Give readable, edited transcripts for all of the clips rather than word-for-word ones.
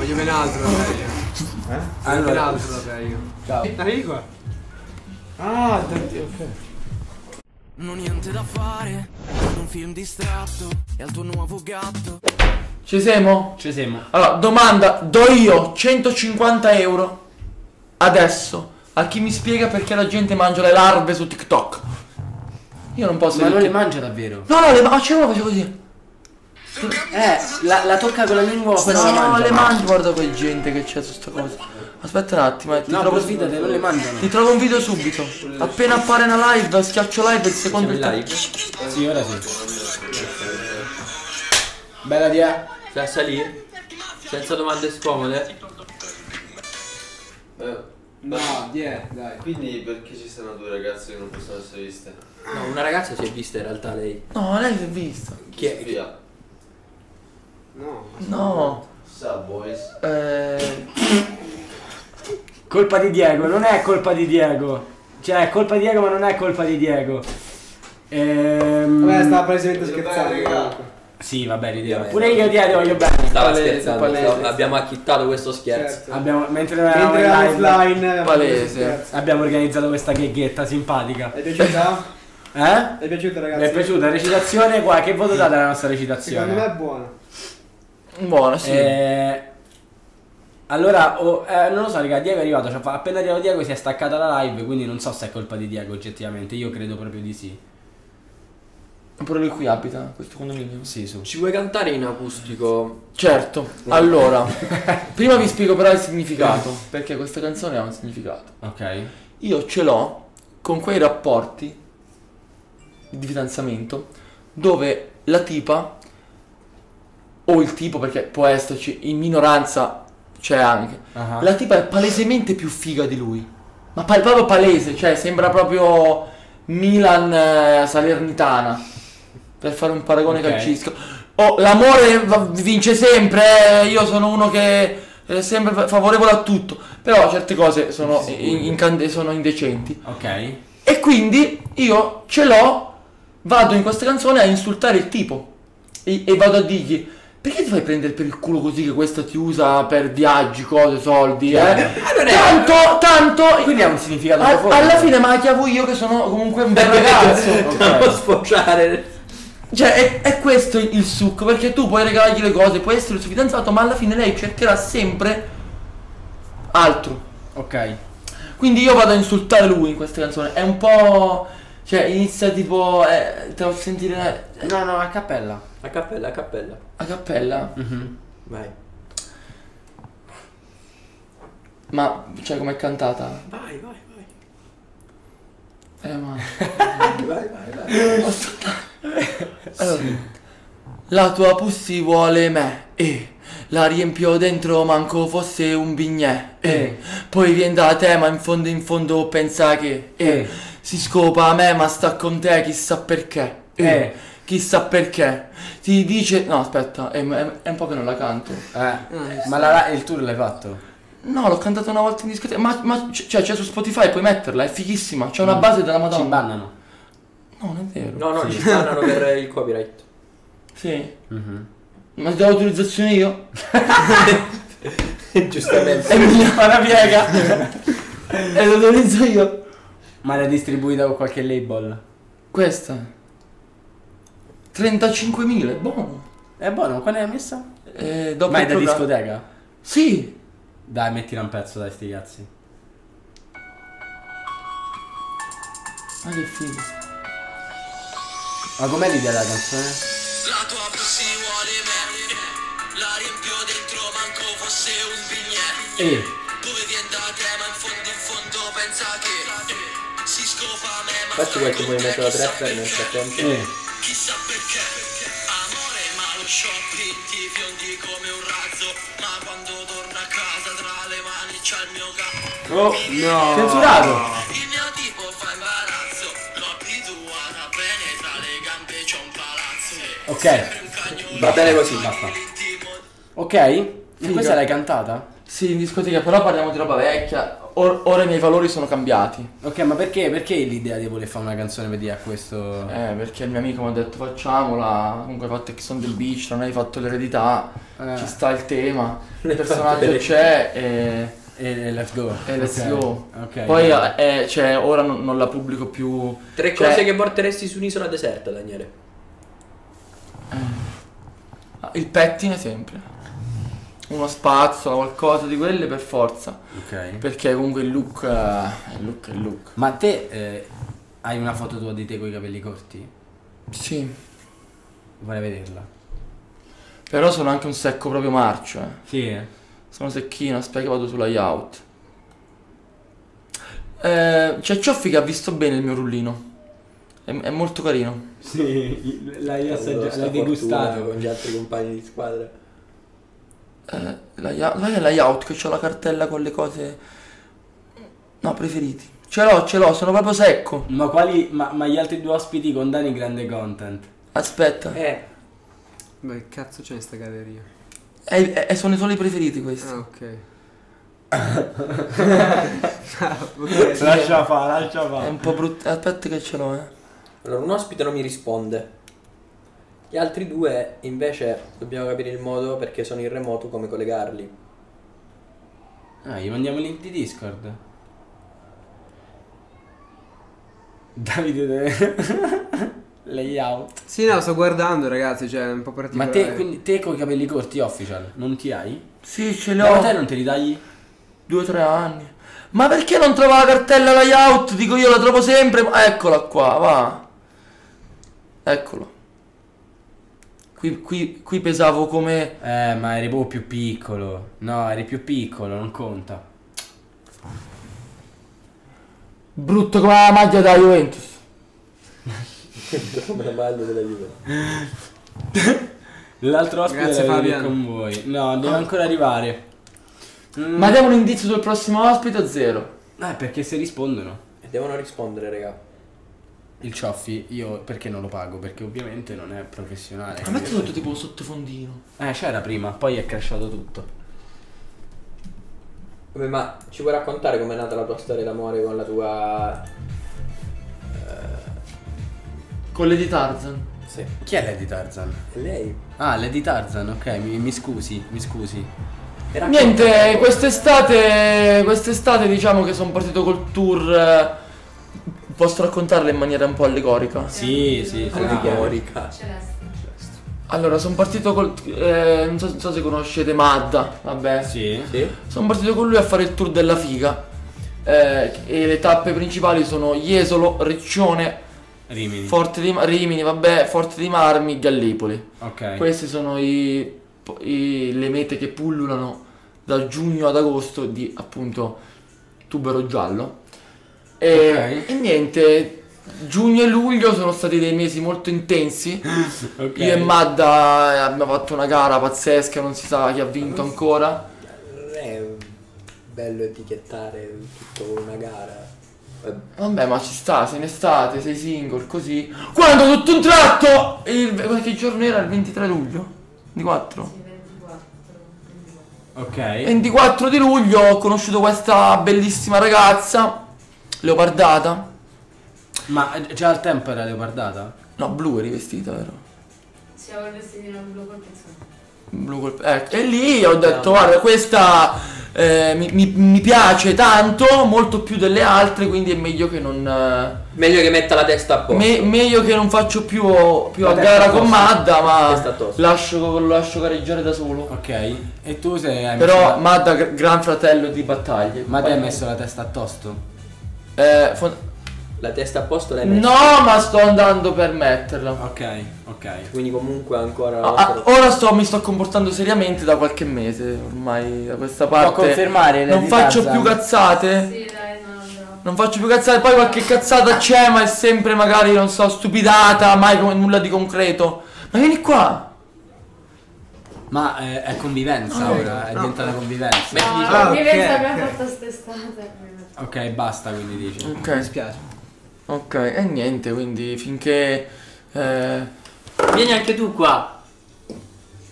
Voglio ben altro da lei. Allora. Ben altro da lei. Ciao. Arriva. Ah, ok. Non ho niente da fare, un film distratto e al tuo nuovo gatto. Ci siamo? Ci siamo. Allora, domanda, do io 150 euro adesso a chi mi spiega perché la gente mangia le larve su TikTok. Io non posso. Ma non le mangia davvero? No, no, le faccio, io facevo così. La tocca con la lingua. No, no, mangia, le mangio. Guarda quel gente che c'è su sta cosa. Aspetta un attimo, ti trovo un video. Non le mangiano. Ti trovo un video subito. Appena appare una live, schiaccio live il secondo live. Sì, ora sì. Bella dia. Lascia lì. Senza domande scomode. No, dai. Quindi perché ci sono due ragazze che non possono essere viste? No, una ragazza si è vista in realtà lei. No, lei si è vista. Chi è? Sofia. No. No. Sub boys. Colpa di Diego, non è colpa di Diego. Cioè, è colpa di Diego, ma non è colpa di Diego. Vabbè, stava palesemente scherzando, raga. Sì, vabbè, l'idea. Pure io ti voglio bene. Stava scherzando, abbiamo acchittato questo scherzo. Certo. Abbiamo, mentre eravamo offline, palese. Abbiamo organizzato questa gheghetta simpatica. È piaciuta? Eh? È piaciuta, ragazzi? Mi è piaciuta la recitazione qua. Che voto date alla nostra recitazione? Secondo me è buona. Buona, sì. Allora, non lo so, raga, Diego è arrivato. Cioè, appena arrivato Diego si è staccata la live, quindi non so se è colpa di Diego oggettivamente. Io credo proprio di sì. Pure lui qui abita, questo condominio? Sì, su. Ci vuoi cantare in acustico? Certo, allora prima vi spiego però il significato, perché questa canzone ha un significato. Ok. Io ce l'ho con quei rapporti di fidanzamento dove la tipa o il tipo, perché può esserci, in minoranza c'è anche la tipa è palesemente più figa di lui. Ma proprio palese, cioè sembra proprio Milan Salernitana, per fare un paragone calcistico. Oh, l'amore vince sempre, io sono uno che è sempre favorevole a tutto, però certe cose sono, sono indecenti. Ok. E quindi io ce l'ho, vado in questa canzone a insultare il tipo e vado a dirgli: perché ti fai prendere per il culo così, che questa ti usa per viaggi, cose, soldi, Tanto. Quindi ha un significato profondo. Alla fine me la chiavo io, che sono comunque un bel ragazzo. Non può sfociare. Cioè è questo il succo, perché tu puoi regalargli le cose, puoi essere il suo fidanzato, ma alla fine lei cercherà sempre altro. Ok. Quindi io vado a insultare lui in questa canzone. È un po'... cioè inizia tipo... te lo sentire... No, no, a cappella. A cappella, a cappella. A cappella? Vai. Ma, cioè, com'è cantata? Vai, vai, vai. Ma... vai, vai, vai. Ho soltanto... allora, sì. La tua pussy vuole me, la riempio dentro manco fosse un bignè, poi vien da te, ma in fondo pensa che si scopa a me ma sta con te chissà perché, chissà perché ti dice no aspetta, è un po' che non la canto. Ma il tour l'hai fatto? No, l'ho cantata una volta in discoteca, ma cioè c'è su Spotify, puoi metterla, è fighissima, c'è una base della Madonna. Ci bannano. No, non è vero. No, no, ci stanno per il copyright. Sì. Ma do l'autorizzazione io? Giustamente. È mia, ma la piega. E l'autorizzo io. Ma l'ha distribuita con qualche label? Questa 35.000, è buono. È buono, qual è la messa? Dopo. Ma è da discoteca? Sì. Dai, mettila un pezzo, dai, sti cazzi. Ma che figo. Ma com'è l'idea della canzone? La tua pussy vuole me, la riempio dentro manco fosse un bignè, dove vien da te ma in fondo pensa che si scopa a me ma faccio qualche movimento da trapper nel frattempo. Chissà perché, amore ma lo shopping ti fiondi come un razzo, ma quando torno a casa tra le mani c'ha il mio capo. Oh no! Censurato! Ok, va bene così, basta. Ok? Figa. Questa l'hai cantata? Sì, in discoteca, però parliamo di roba vecchia. Ora i miei valori sono cambiati. Ok, ma perché? Perché l'idea di voler fare una canzone per dire a questo? Perché il mio amico mi ha detto facciamola. Comunque hai fatto X on the Beach, non hai fatto l'eredità, ci sta il tema, il personaggio c'è e let's go. E let's go. Okay. Poi cioè, ora non la pubblico più. Tre cose che porteresti su un'isola deserta, Daniele. Il pettine sempre. Uno spazzola, qualcosa di quelle per forza. Ok. Perché comunque il look è il look, è il look. Ma te hai una foto tua di te con i capelli corti? Sì. Vorrei vederla. Però sono anche un secco proprio marcio, eh. Sì, eh. Sono secchino, aspetta che vado sul layout. C'è Cioffi che ha visto bene il mio rullino. È molto carino. Sì, l'hai assaggiato, l'hai degustato con gli altri compagni di squadra. La layout, che c'ho la cartella con le cose. No, preferiti. Ce l'ho, sono proprio secco. Ma quali. Ma gli altri due ospiti con Dani grande content. Aspetta. Ma che cazzo c'è in sta galleria? Sono i soli preferiti questi. Ah, ok. No, okay. Lascia fa. È un po' brutto. Aspetta che ce l'ho, eh. Allora, un ospite non mi risponde. Gli altri due invece dobbiamo capire il modo, perché sono in remoto, come collegarli. Ah, gli mandiamo il link di Discord. Davide layout. Sì, no, sto guardando, ragazzi, cioè è un po' particolare. Ma te, quindi, te con i capelli corti official non ti hai? Sì, ce l'ho. Ma te non te li tagli? 2 o 3 anni. Ma perché non trovo la cartella layout? Dico io, la trovo sempre. Eccola qua, va. Eccolo. Qui pesavo come... ma eri proprio più piccolo. No, eri più piccolo, non conta. Brutto come la maglia della Juventus. Come la maglia della Juventus. L'altro ospite è con voi. No, deve ancora arrivare. Ma diamo un indizio sul prossimo ospite o zero? Perché se rispondono. E devono rispondere, raga. Il Cioffi, io perché non lo pago? Perché ovviamente non è professionale. Ma metti tutto tipo sottofondino. C'era prima, poi è crashato tutto. Vabbè, ma ci puoi raccontare com'è nata la tua storia d'amore con la tua... Con Lady Tarzan? Sì. Chi è Lady Tarzan? È lei. Ah, Lady Tarzan, ok, mi scusi. Niente, quest'estate diciamo che sono partito col tour... Posso raccontarla in maniera un po' allegorica? Sì, allegorica. Allora, sono partito col... non so se conoscete Madda, vabbè. Sì. Sono partito con lui a fare il tour della figa. E le tappe principali sono Jesolo, Riccione, Rimini, Forte di Marmi, Gallipoli. Ok. Queste sono le mete che pullulano da giugno ad agosto di, appunto, Tubero Giallo. E niente, giugno e luglio sono stati dei mesi molto intensi. Okay. Io e Madda abbiamo fatto una gara pazzesca, non si sa chi ha vinto ancora. Non è bello etichettare tutto una gara. Vabbè, ma ci sta, sei in estate, sei single, così. Quando tutto un tratto, che giorno era? Il 23 luglio? 24? Sì, 24. Ok. 24 di luglio ho conosciuto questa bellissima ragazza. Leopardata. Ma già al tempo era leopardata? No, blu è rivestita, vero? Sì, avevo il vestitino blu col pezzone. Blu col pezzone. E lì ho detto, guarda, questa mi piace tanto, molto più delle altre, quindi è meglio che non... Meglio che metta la testa a posto. Meglio che non faccio più a gara con Madda, ma lascio gareggiare da solo. Ok. E tu sei... Però Madda, gran fratello di battaglie. Ma te hai messo la testa a posto? La testa a posto l'hai messa? No, ma sto andando per metterla. Ok. Quindi comunque ancora... ora mi sto comportando seriamente da qualche mese, ormai da questa parte. Può confermare? Non faccio più cazzate. Sì, dai, no. Non faccio più cazzate, poi qualche cazzata c'è, ma è sempre magari, non so, stupidata, mai nulla di concreto. Ma vieni qua. Ma è convivenza ora, è diventata convivenza. No, convivenza abbiamo fatto quest'estate. Ok, basta, quindi dici. Ok, mi spiace. Ok, e niente, quindi finché... Vieni anche tu qua.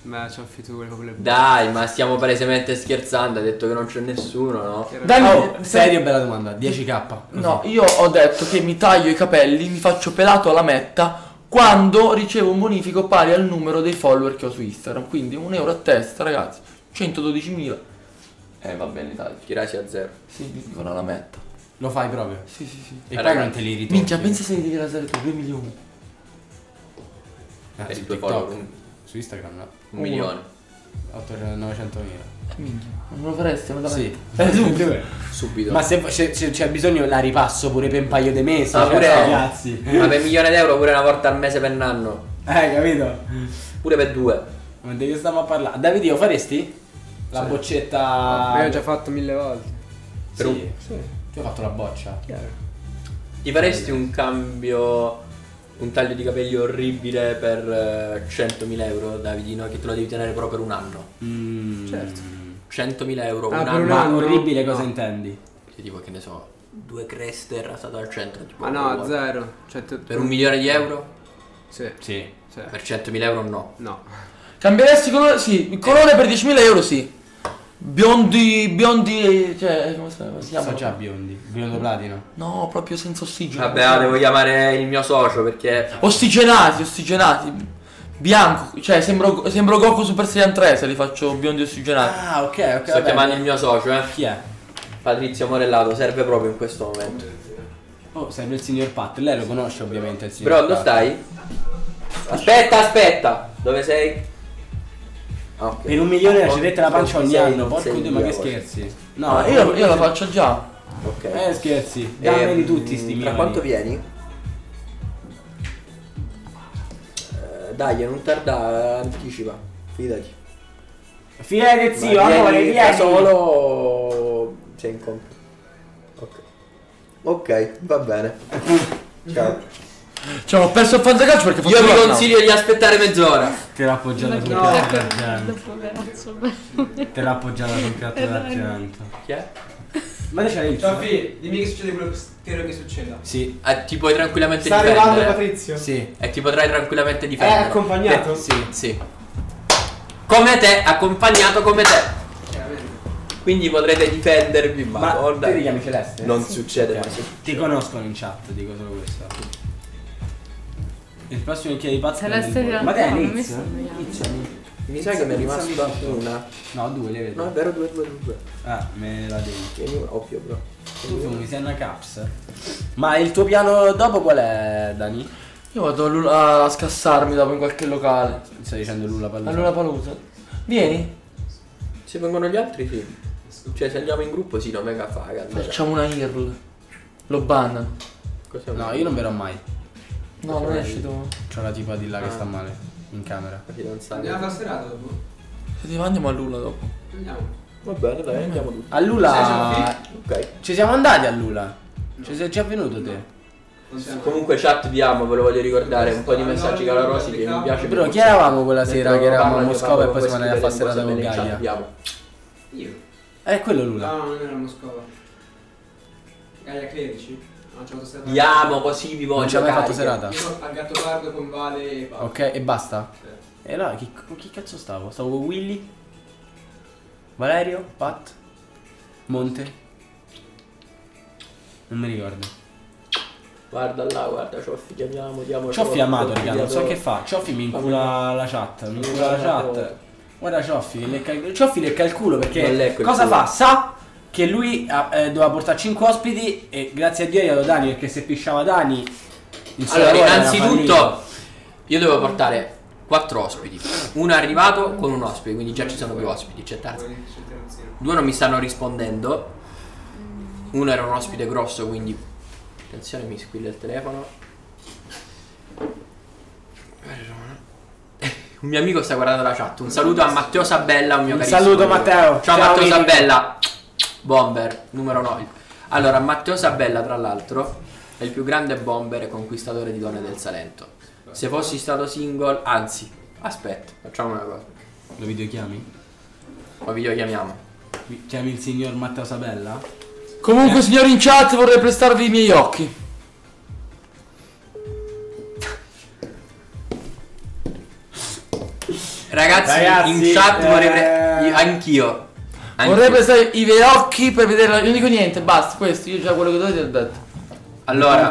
Beh, c'ho fiture con le... Dai, ma stiamo palesemente scherzando, ha detto che non c'è nessuno, no? Dai, oh, serio, bella domanda, 10k. No, io ho detto che mi taglio i capelli, mi faccio pelato alla metta quando ricevo un bonifico pari al numero dei follower che ho su Instagram. Quindi €1 a testa, ragazzi, 112.000. Va bene, dai, tirarsi a zero. Sì, ti dicono alla metta. Lo fai proprio? Sì, sì, sì. E poi non te li ritorni. Minchia, pensa se li devi rasare tu, 2 milioni. Ah, su TikTok, follower. Su Instagram no. 1 milione. 8.900.000. Minchia, non lo faresti? Me lo faresti? Sì, subito. Subito. Ma se c'è bisogno la ripasso pure per un paio di mesi. Ma pure, ragazzi, ma per €1 milione pure una volta al mese per un anno. Capito? Pure per 2. Ma di che stiamo a parlare? Davide, lo faresti? La boccetta... Ma io ho già fatto 1000 volte. Per sì. Ti ho fatto la boccia. Chiaro. Ti faresti un cambio... un taglio di capelli orribile per €100.000, Davidino, che te lo devi tenere però per un anno. Certo. €100.000 un anno. Ma orribile cosa intendi? Perché tipo, che ne so, 2 creste rasate al centro. Tipo, ma no, zero. Cioè, per €1 milione? Sì. Sì. Sì. Per €100.000 no. No. Cambieresti colore? Sì. Il colore per €10.000 sì. Biondi, cioè, come si chiama? Sono già biondi, biondo platino. No, proprio senza ossigeno. Vabbè, devo chiamare il mio socio perché... Ossigenati. Bianco, cioè sembro Goku Super Saiyan 3 se li faccio biondi ossigenati. Ah, ok. Sto chiamando il mio socio, eh. Chi è? Patrizio Morellato, serve proprio in questo momento. Oh, serve il signor Pat, lei lo conosce ovviamente il signor Pat. Bro, dove stai? Aspetta, dove sei? Okay. Per €1 milione la cedetta la pancia ogni anno, porco Dio, ma che scherzi? No, io la faccio già. Ok. Scherzi, dammeli tutti sti milioni. Ma quanto vieni? Dai, non tardare, anticipa, fidati. Fidati zio, amore, vieni. Solo... sei in conto. Ok, va bene. Ciao. Cioè, ho perso il fantacalcio perché faccio... Io vi consiglio di aspettare mezz'ora. Te l'ha appoggiata sul piatto d'argento. Te l'ha appoggiata sul piatto d'argento. Chi è? Ma te c'hai il tuo... dimmi che succede quello che spero che succeda. Sì, ti puoi tranquillamente difendere. Sta arrivando Patrizio. Sì. E ti potrai tranquillamente difendere. È accompagnato? Sì, sì. Come te, accompagnato come te. Quindi potrete difendervi, ma guarda. Te li chiami Celeste? Non succede mai. Ti conoscono in chat, dico solo questo. Il prossimo che hai pazzo. Ma te mi sa che mi è rimasta una. No, 2 le vedo. No, è vero, 2. Ah, me la devi. Ovvio, bro. Tu mi sei una caps. Ma il tuo piano dopo qual è, Dani? Io vado a scassarmi dopo in qualche locale. Stai dicendo Lula Palusa. Vieni? Se vengono gli altri sì. Cioè se andiamo in gruppo sì, non mega faga. Facciamo una IRL. Lo bannano. No, io non verrò mai. No, non è uscito. C'è una tipa di là che sta male in camera. Andiamo a serata dopo? Andiamo a Lula dopo. Andiamo. Va bene, dai, andiamo tutti. A Lula. Ok. Ci siamo andati a Lula. No. Ci sei già venuto te? No. Comunque chat vi amo, ve lo voglio ricordare, un po' di messaggi calorosi che mi piace. Però chi eravamo quella sera che eravamo a Moscova e poi siamo andati a fare serata con Gaia? Io. Quello Lula. No, non era Moscova. Gaia 13. Andiamo così vi voglio. Non ci avevi fatto serata? Io al Gattopardo con Vale e basta. Ok, e basta? Sì. E allora, chi cazzo stavo? Stavo con Willy, Valerio, Pat, Monte. Non mi ricordo. Guarda là, guarda, Cioffi, chiamiamo. Cioffi è amato, raga, non so che fa. Cioffi mi incula la chat, Guarda Cioffi, lecca il culo perché cosa fa? Sa? Che lui doveva portare 5 ospiti e grazie a Dio gli avevo Dani, perché se pisciava Dani... Allora, innanzitutto io dovevo portare 4 ospiti, uno è arrivato con un ospite, quindi già ci sono più ospiti, c'è terza. 2 non mi stanno rispondendo, uno era un ospite grosso, quindi... Attenzione, mi squilla il telefono. Un mio amico sta guardando la chat, un saluto a Matteo Sabella, un mio carissimo. Un saluto Matteo! Ciao Matteo Sabella! Bomber numero 9. Allora, Matteo Sabella, tra l'altro, è il più grande bomber e conquistatore di donne del Salento. Se fossi stato single, anzi, aspetta, facciamo una cosa. Lo videochiami? Lo videochiamiamo. Chiami il signor Matteo Sabella? Comunque, signori in chat, vorrei prestarvi i miei occhi. Ragazzi in chat vorrei anch'io. Vorrei prestare i verocchi per vedere. Non dico niente, basta, questo, io già quello che ti ho detto. Allora,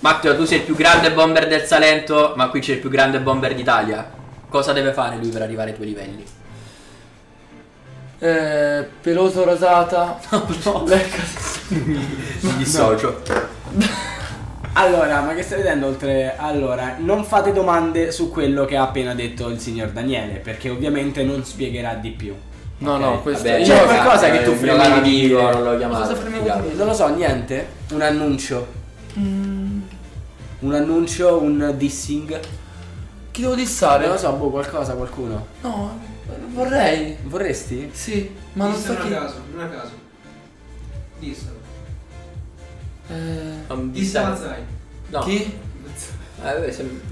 Matteo, tu sei il più grande bomber del Salento, ma qui c'è il più grande bomber d'Italia. Cosa deve fare lui per arrivare ai tuoi livelli? Peloso, rasata. No, no. Mi dissocio. Allora, ma che stai vedendo oltre? Allora, non fate domande su quello che ha appena detto il signor Daniele, perché ovviamente non spiegherà di più. No, okay. No, questo è cioè, qualcosa che tu fremevi. Non l'ho chiamato. Non lo so, niente. Un annuncio. Un annuncio, un dissing. Chi devo dissare? Non lo so, boh, qualcosa, qualcuno. No, vorrei. Vorresti? Sì, ma dissano non so chi. Non a caso. Dissano. Dissano Mazzai. No. Chi?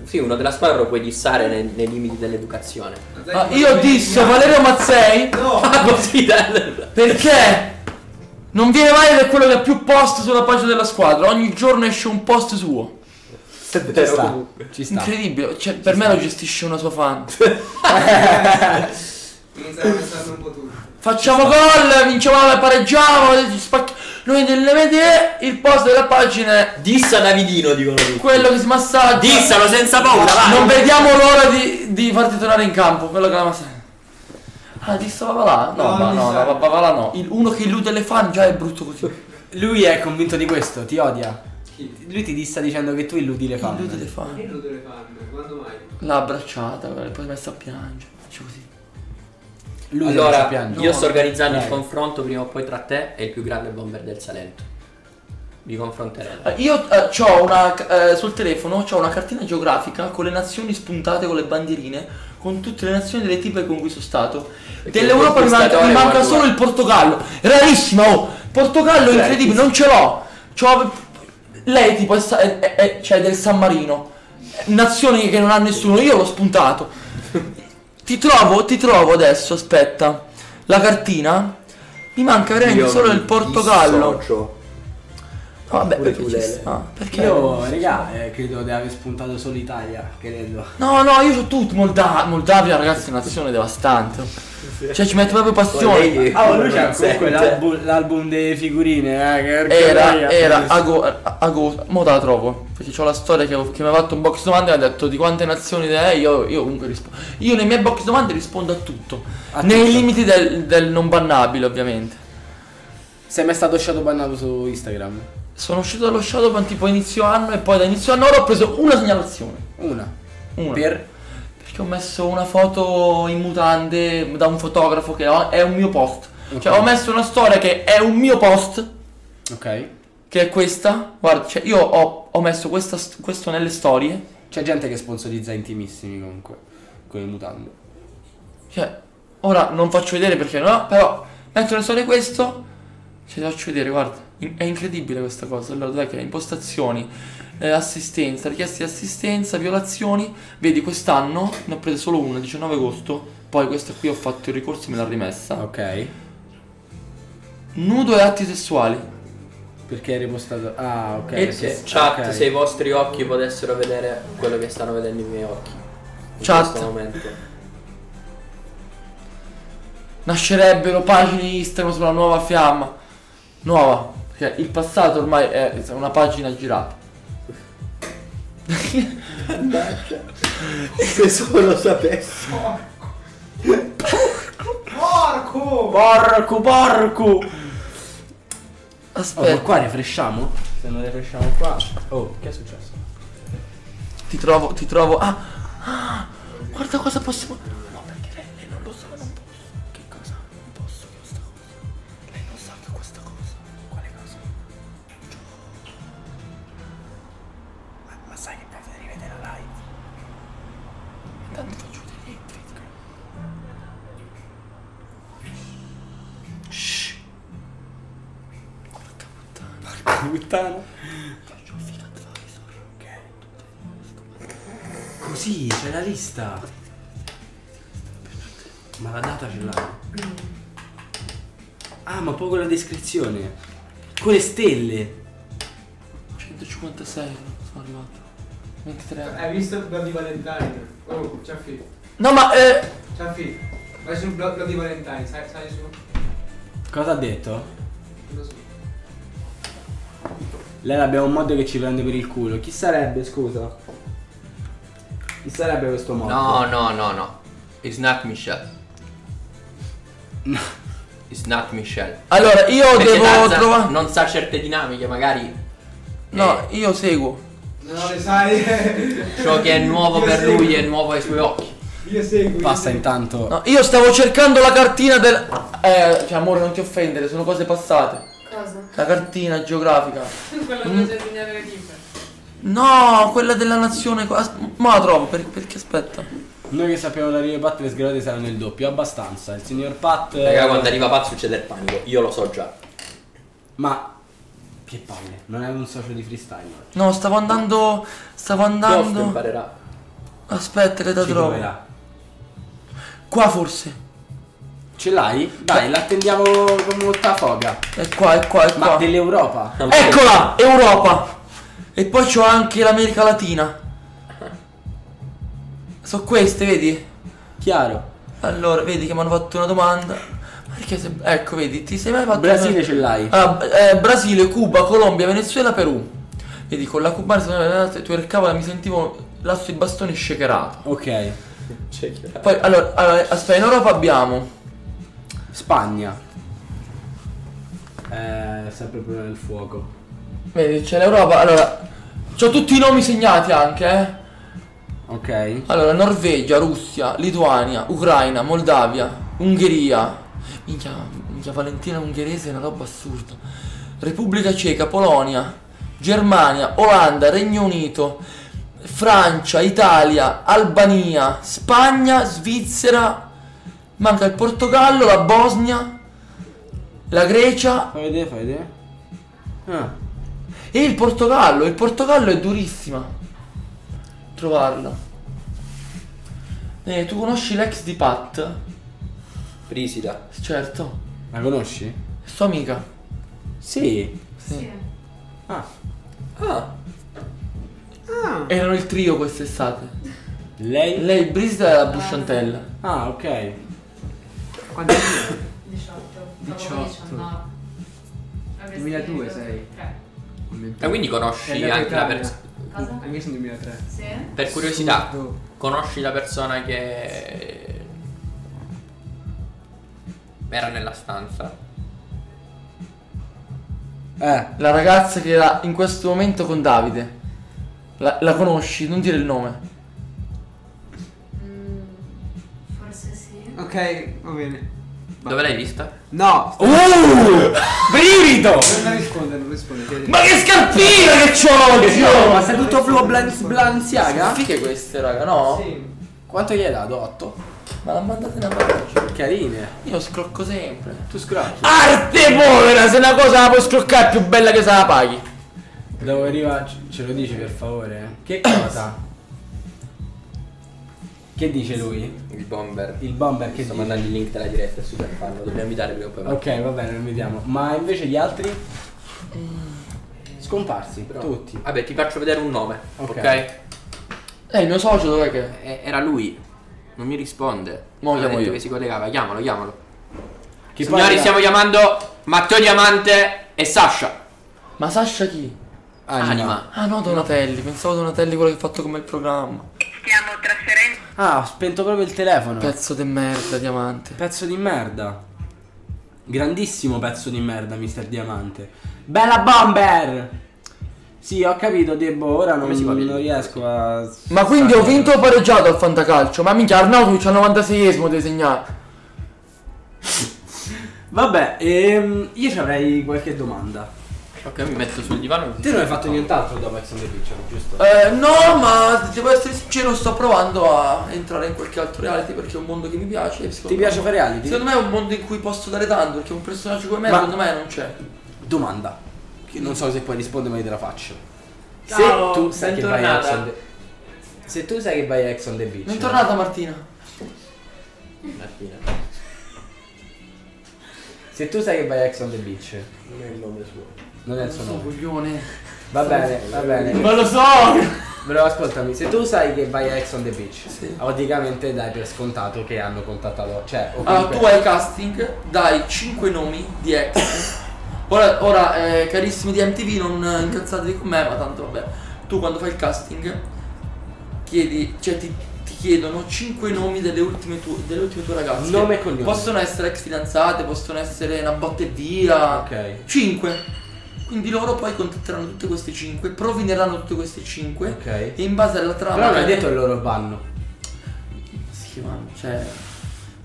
Sì, uno della squadra lo puoi dissare nei limiti dell'educazione. Ah, io disso Valerio Mazzei? No! Perché? Non viene mai ed è quello che ha più post sulla pagina della squadra. Ogni giorno esce un post suo. Ci sta. Ci sta. Incredibile, cioè, per me lo gestisce una sua fan. Mi sarebbe stato un po' tutto. Facciamo gol, vinciamo, pareggiamo, ci spacchiamo. Noi delle medie, il post della pagina è dissa Davidino, dicono tutti. Quello che si massaggia. Dissalo senza paura, vai. Non vediamo l'ora di farti tornare in campo, quello che la massaggia. Ah, dissa Vavalà? No, no, no, no, Vavalà no. Uno che illude le fan già è brutto così. Lui è convinto di questo, ti odia. Chi? Lui ti dissa dicendo che tu illudi le fan. Illude le fan. Illude le fan, quando mai? L'ha abbracciata, poi messa a piangere, faccio così. Lui allora, io sto organizzando il confronto prima o poi tra te e il più grande bomber del Salento. Vi confronteremo. Io ho una sul telefono c'ho una cartina geografica con le nazioni spuntate con le bandierine, con tutte le nazioni delle tipe con cui sono stato. Dell'Europa mi manca solo il Portogallo. Rarissimo! Oh. Portogallo incredibile, non ce l'ho. Lei tipo cioè del San Marino. Nazioni che non ha nessuno, io l'ho spuntato. Ti trovo adesso, aspetta. La cartina. Mi manca veramente solo il Portogallo. Dissocio. No, vabbè, perché ci sta. Perché io, regà, credo di aver spuntato solo Italia, credo. No, no, io ho tutto. Moldavia, ragazzi, è una nazione devastante. Cioè, ci metto proprio passione. Ah, lui c'ha comunque l'album delle figurine, che era agosto. Mo te la trovo. Perché ho la storia che mi ha fatto un box domande e ha detto di quante nazioni te hai. Io comunque rispondo. Io nei miei box domande rispondo a tutto. Nei limiti del non bannabile, ovviamente. Sei mai stato shadow bannato su Instagram? Sono uscito dallo shadowban tipo inizio anno e poi da inizio anno ho preso una segnalazione. Una? Perché ho messo una foto in mutande da un fotografo che è un mio post. Okay. Cioè ho messo una storia che è un mio post. Ok. Che è questa. Guarda, cioè io ho messo questo nelle storie. C'è gente che sponsorizza Intimissimi comunque con le mutande. Cioè, ora non faccio vedere perché no, però metto nelle storie questo. Cioè ti faccio vedere, guarda. È incredibile questa cosa. Allora dai, che impostazioni, assistenza, richieste di assistenza, violazioni. Vedi, quest'anno ne ho prese solo una, 19 agosto. Poi questa qui ho fatto il ricorso e me l'ha rimessa. Ok. Nudo e atti sessuali. Perché hai ripostato? Ah, ok. E chat, okay. Se i vostri occhi potessero vedere quello che stanno vedendo i miei occhi in questo momento, nascerebbero pagine Instagram sulla nuova fiamma. Nuova. Perché il passato ormai è una pagina girata. Se solo sapessi. Porco. Aspetta, qua rifresciamo? Se non rifresciamo qua. Oh, che è successo? Ti trovo. Ah, guarda cosa possiamo. No, perché lei non lo sa, non posso. Che cosa? Non posso che questa cosa. Lei non sa che questa cosa. Ma sai che puoi rivedere la live? Intanto faccio vedere i tweet. Shhh. Porca puttana. Faccio un fake advisor. Ok. Così c'è la lista. Ma la data ce l'ha. Ah, ma poi con la descrizione. Con le stelle. 156 sono arrivato. 23. Hai visto il blog di Valentine? Oh, c'è Fi. No, ma c'è Fi. Vai sul blog di Valentine, sai su. Cosa ha detto? Non lo so. Lei abbiamo un mod che ci prende per il culo. Chi sarebbe, scusa? Chi sarebbe questo mod? No. It's not Michelle. No. It's not Michelle. Allora, io perché devo trovare. Non sa certe dinamiche, magari. No, io seguo. No, le sai. Ciò che è nuovo per lui è nuovo ai suoi occhi. Io seguo. Passa intanto. No, io stavo cercando la cartina del. Cioè, amore, non ti offendere, sono cose passate. Cosa? La cartina geografica. Quella della segnalare libera. No, quella della nazione. Ma la trovo, perché aspetta. Noi che sappiamo da arrivare Pat, le sgradate saranno il doppio, abbastanza. Il signor Pat. Raga, quando arriva Pat succede il panico, io lo so già. Ma che palle, non è un socio di freestyle. No, stavo andando. Ghost imparerà. Aspetta che da trovo. Qua forse. Ce l'hai? Dai, l'attendiamo con molta foga. È qua. Ma dell'Europa. Eccola, Europa. E poi c'ho anche l'America Latina. Sono queste, vedi? Chiaro. Allora, vedi che mi hanno fatto una domanda. Perché se... Ecco, vedi, ti sei mai fatto... Brasile una... ce l'hai. Brasile, Cuba, Colombia, Venezuela, Perù. Vedi, con la cubana se tu ercavo, mi sentivo là sui bastoni shakerato. Ok. Poi, allora, aspetta, in Europa abbiamo... Spagna. Sempre prima del fuoco. Vedi, c'è l'Europa. Allora, c'ho tutti i nomi segnati anche, Ok. Allora, Norvegia, Russia, Lituania, Ucraina, Moldavia, Ungheria. Minchia, Valentina ungherese è una roba assurda. Repubblica Ceca, Polonia, Germania, Olanda, Regno Unito, Francia, Italia, Albania, Spagna, Svizzera. Manca il Portogallo, la Bosnia, la Grecia. Fai vedere. Ah. E il Portogallo è durissima trovarla. Tu conosci l'ex di Pat? Brisida. Certo. La conosci? È sua amica. Sì. Ah. Erano il trio quest'estate. Lei Brisida e la Busciantella. Ah, ok. Quanti anni? 18. 2002 sei. 3. E quindi conosci anche la persona. Cosa? Anche io sono 2003. Sì. Per curiosità, conosci la persona che era nella stanza? La ragazza che era in questo momento con Davide. La conosci, non dire il nome. Ok, va bene. Dove l'hai vista? No! Brivido! Non rispondere. Ma che scarpina che c'ho oggi! Ma sei tutto flow blanziaga? Fiche queste, raga, no? Sì. Quanto gli hai dato? 8? Ma l'ha mandata una paraggia. Carine. Io scrocco sempre. Tu scrocchi. Arte povera! Se una cosa la puoi scroccare è più bella che se la paghi. Dove arriva? Ce lo dici per favore? Che cosa? Che dice lui? Il bomber che sto mandando il link della diretta, è super fan, lo dobbiamo invitare prima o poi. Ok, va bene, lo invitiamo. Ma invece gli altri? Scomparsi, però. Tutti. Vabbè, ti faccio vedere un nome, ok? Il mio socio dov'è che? Era lui, non mi risponde. Mo' chiamo io. Che si collegava, chiamalo. Che signori, stiamo chiamando Matteo Diamante e Sasha. Ma Sasha chi? Anima. Ah no, Donatelli, pensavo Donatelli quello che ha fatto come il programma. Stiamo trasferendo. Ah, ho spento proprio il telefono. Pezzo di merda, Diamante. Pezzo di merda. Grandissimo pezzo di merda, Mister Diamante. Bella bomber. Sì, ho capito, Debo. Ora non riesco a... Ma quindi ho vinto o pareggiato al fantacalcio? Ma minchia, Arnautovic al 96esimo deve segnare. Vabbè, io ci avrei qualche domanda. Ok, mi metto sul divano. Te non hai fatto nient'altro dopo Ex on the Beach, giusto? No, ma devo essere sincero, sto provando a entrare in qualche altro reality perché è un mondo che mi piace. Ti piace fare reality? Secondo me è un mondo in cui posso dare tanto, perché un personaggio come me secondo me non c'è. Domanda, che non so se puoi rispondere ma io te la faccio. Ciao, se tu sai che vai a Ex on the Beach. Bentornata Martina. Se tu sai che vai a Ex on the Beach. Non è il nome suo. Non è il suo nome. Coglione. Va bene, va bene. Ma lo so! Però ascoltami, se tu sai che vai a Ex on the Beach, sì, praticamente dai per scontato che hanno contattato, cioè comunque... Allora tu hai casting, dai 5 nomi di ex. Ora, carissimi di MTV, non incazzatevi con me, ma tanto vabbè. Tu quando fai il casting chiedi, cioè ti chiedono 5 nomi delle ultime tue ragazze. Nome e cognome. Possono essere ex fidanzate, possono essere una botte e via. Ok. 5. Quindi loro poi contatteranno tutte queste 5, provineranno tutte queste 5, okay, e in base alla trama... Però non hai detto che loro vanno. Sì, vanno, cioè...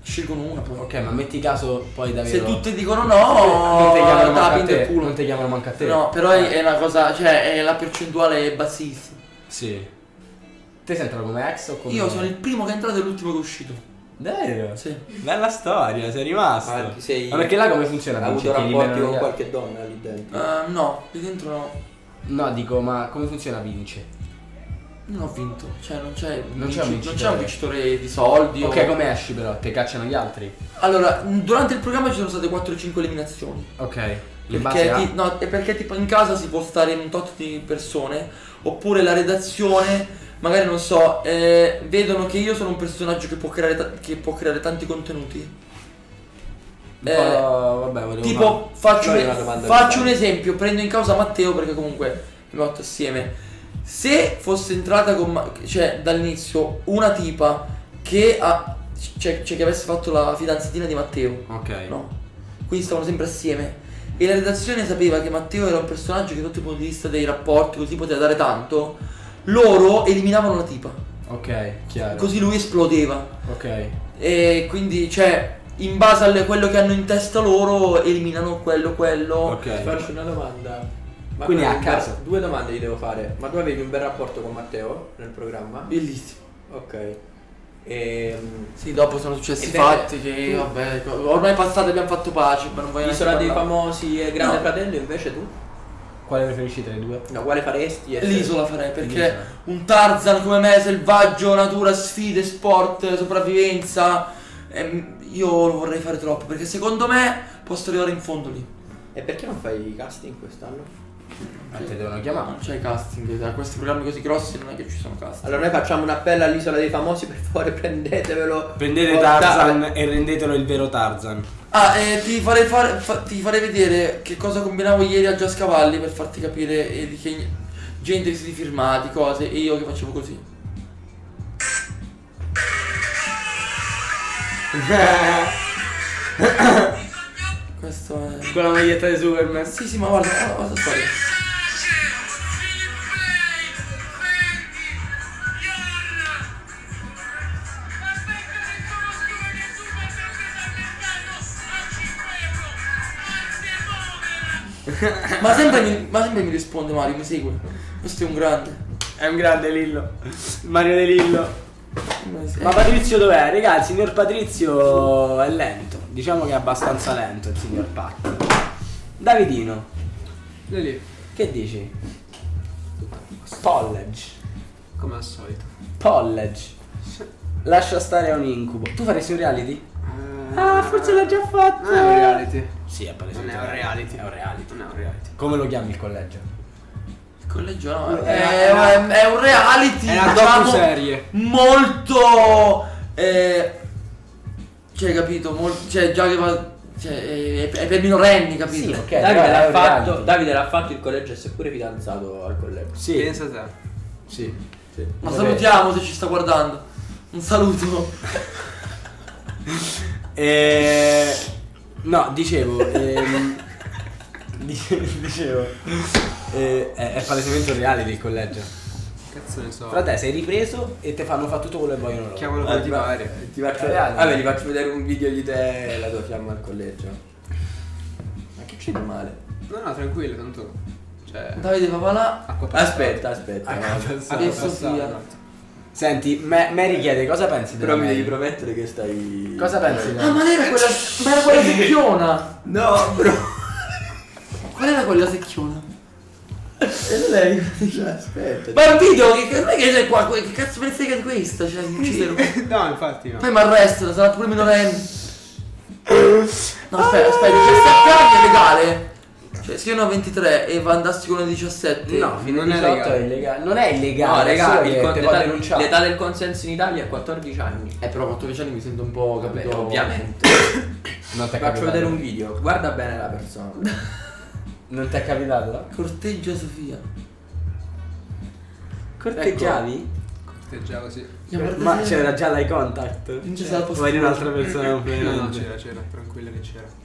scelgono una poi. Ok, ma metti caso poi davvero... Se tutte dicono no, non ti chiamano manca a te. No, però è una cosa, cioè è la percentuale bassissima. Sì. Te sei entrato come ex o come... Io sono il primo che è entrato e l'ultimo che è uscito. Davvero? Sì. Bella storia, sei rimasto. Ah, ma perché là come funziona? Hai avuto rapporti con qualche donna lì dentro? No, lì dentro no. No, dico, ma come funziona vince? Non ho vinto, cioè non c'è un vincitore di soldi. Ok, o... come esci però? Te cacciano gli altri? Allora, durante il programma ci sono state 4-5 eliminazioni. Ok. Perché, no, è perché tipo in casa si può stare in un tot di persone, oppure la redazione... Magari non so, vedono che io sono un personaggio che può creare tanti contenuti. Vabbè, tipo faccio un esempio, prendo in causa Matteo perché comunque mi metto assieme. Se fosse entrata con cioè dall'inizio una tipa che ha cioè che avesse fatto la fidanzatina di Matteo. Ok. No? Quindi stavano sempre assieme. E la redazione sapeva che Matteo era un personaggio che dal punto di vista dei rapporti così poteva dare tanto. Loro eliminavano la tipa. Ok, chiaro. Così lui esplodeva. Ok. E quindi, cioè, in base a quello che hanno in testa loro, eliminano quello. Ok. Ti faccio una domanda. Ma quindi a caso. Due domande gli devo fare. Ma tu avevi un bel rapporto con Matteo nel programma? Bellissimo. Ok. E... sì, dopo sono successi fatti che vabbè, ormai passato abbiamo fatto pace, ma non voglio... Isola dei famosi e Grande Fratello, invece tu? Quale preferisci tra i due? No, quale faresti? L'isola farei, perché un Tarzan come me, selvaggio, natura, sfide, sport, sopravvivenza, io lo vorrei fare troppo, perché secondo me posso arrivare in fondo lì. E perché non fai i casting quest'anno? Te devono chiamare. Non c'è casting, da questi programmi così grossi non è che ci sono casting. Allora noi facciamo un appello all'Isola dei Famosi, per favore prendetevelo. Prendete Tarzan e rendetelo il vero Tarzan. Ah, ti farei vedere che cosa combinavo ieri a Giascavalli per farti capire di che gente che si è firmati, cose, e io che facevo così. Questo è... Con la maglietta di Superman. Sì, ma guarda storia. Ma sempre mi risponde Mario, mi segue. Questo è un grande. È un grande Lillo. Mario De Lillo. Ma Patrizio dov'è? Raga, il signor Patrizio è lento. Diciamo che è abbastanza lento il signor Pacco. Davidino. Lì. Che dici? College. Come al solito. College. Lascia stare, è un incubo. Tu faresti un reality? Forse l'ha già fatto. Non è un reality. Sì, è palesemente. Non è un reality. È un reality. Non è un reality. Come lo chiami il collegio? Il collegio no. È un reality. È una docu-serie. Molto... cioè, capito? Cioè, già che va... Cioè, è per minorenni, capito? Sì, ok. Davide l'ha fatto il collegio e si è pure fidanzato al collegio. Sì. Pensa te. Sì. Sì. Ma okay, salutiamo se ci sta guardando. Un saluto. No, dicevo, è palesemente un reality il collegio. Cazzo ne so. Fra te sei ripreso e te fanno fare tutto quello che vogliono loro. Chiamalo per ti faccio vedere un video di te e la tua fiamma al collegio. Ma che c'è di male? No, tranquillo, tanto. Cioè... Davide Vavalà. Aspetta. E Sofia. Senti, Mary chiede cosa pensi della... Però me? Mi devi promettere che stai... Cosa pensi? Ah, ma lei era quella... ma era quella secchiona! No, bro! Qual era quella secchiona? E lei... Cioè, aspetta... Ma video, non è che c'è qua... Che cazzo me ne frega di questa? Cioè, non ci sei... No, infatti no. Poi mi arrestano, sarà pure minorenne. No, aspetta, c'è staccante legale! Cioè, Se scrivono 23 e va andassi con una 17, no, fino a 18 è illegale. Non è illegale, no, ragazzi, l'età del consenso in Italia è 14 anni. Però 14 anni mi sento un po' capito. Vabbè, ovviamente. Non ti faccio vedere un video, guarda bene la persona. Non ti è capitato? Corteggia Sofia. Corteggiavi? Ecco. Corteggiavo, sì. Ma c'era già l'eye contact? Non c'è stata possibilità. Vai di un'altra persona completamente. No, c'era, tranquilla che c'era.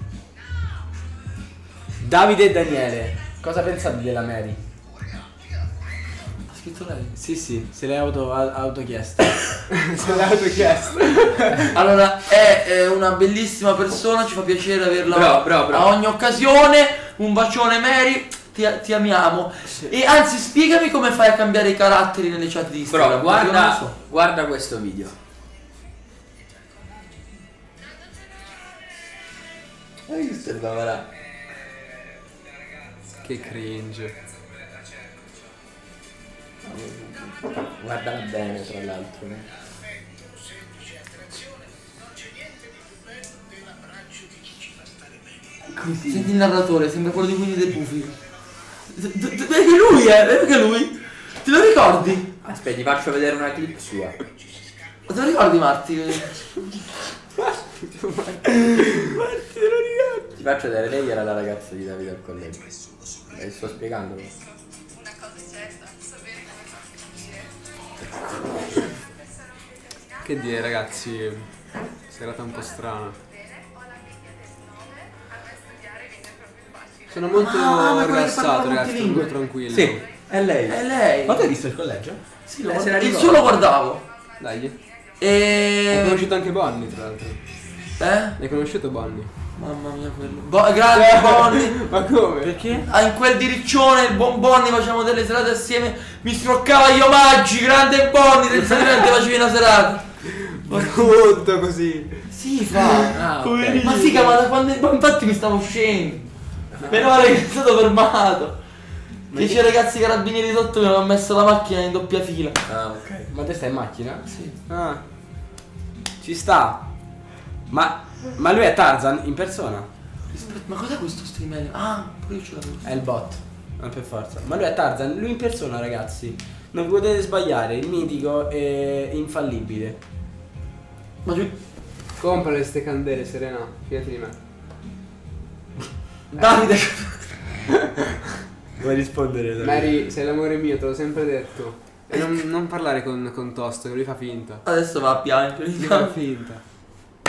Davide e Daniele, cosa pensate della Mary? Ha scritto lei? Sì, sì, se l'hai autochiesta. Se l'hai autochiesta. Allora, è una bellissima persona, ci fa piacere averla a ogni occasione. Un bacione Mary, ti amiamo. Sì. E anzi, spiegami come fai a cambiare i caratteri nelle chat di Instagram. Però guarda questo video. Hai visto il Vavalà? Che cringe. Guardala bene, tra l'altro. Senti il narratore, sembra quello di Winnie the Pooh. Perché lui è? Perché lui? Te lo ricordi? Aspetta, ti faccio vedere una clip sua. Ma te lo ricordi, Marti? Marti, te lo ricordi? Ti faccio vedere, lei era la ragazza di Davide al collegio. E sto spiegando una cosa certa, sapere come farti capire. Che dire ragazzi, serata un po' strana. Sono molto rilassato ragazzi, sono molto tranquillo. Sì, è lei. È lei. Ma tu hai visto il collegio? Sì, lo guardavo. Dai. E... Hai conosciuto anche Bonnie tra l'altro. Hai conosciuto Bonnie? Mamma mia quello. Grazie Bonni. Ma come? Perché? Ah, in quel diriccione il buon Bonni facevamo delle serate assieme. Mi scroccava gli omaggi. Grande Bonni. Del salente facevi una serata. Ma conto così. Si fa okay. Ma si chiama da quando infatti mi stavo uscendo. Meno male che è stato fermato. Che c'è ragazzi carabinieri sotto che mi hanno messo la macchina in doppia fila. Ah ok. Ma te stai in macchina? Sì. Ah, ci sta. Ma lui è Tarzan in persona. Ma cos'è questo streamer? Ah, pure io ce l'avevo. È il bot, non per forza. Ma lui è Tarzan, lui in persona ragazzi. Non vi potete sbagliare, il mitico è infallibile. Ma tu... Compra le ste candele Serena, fidati di me. Davide! Vuoi rispondere Davide? Mary, sei l'amore mio, te l'ho sempre detto. E non parlare con Tosto, che lui fa finta. Adesso va a piangere. Lui fa finta.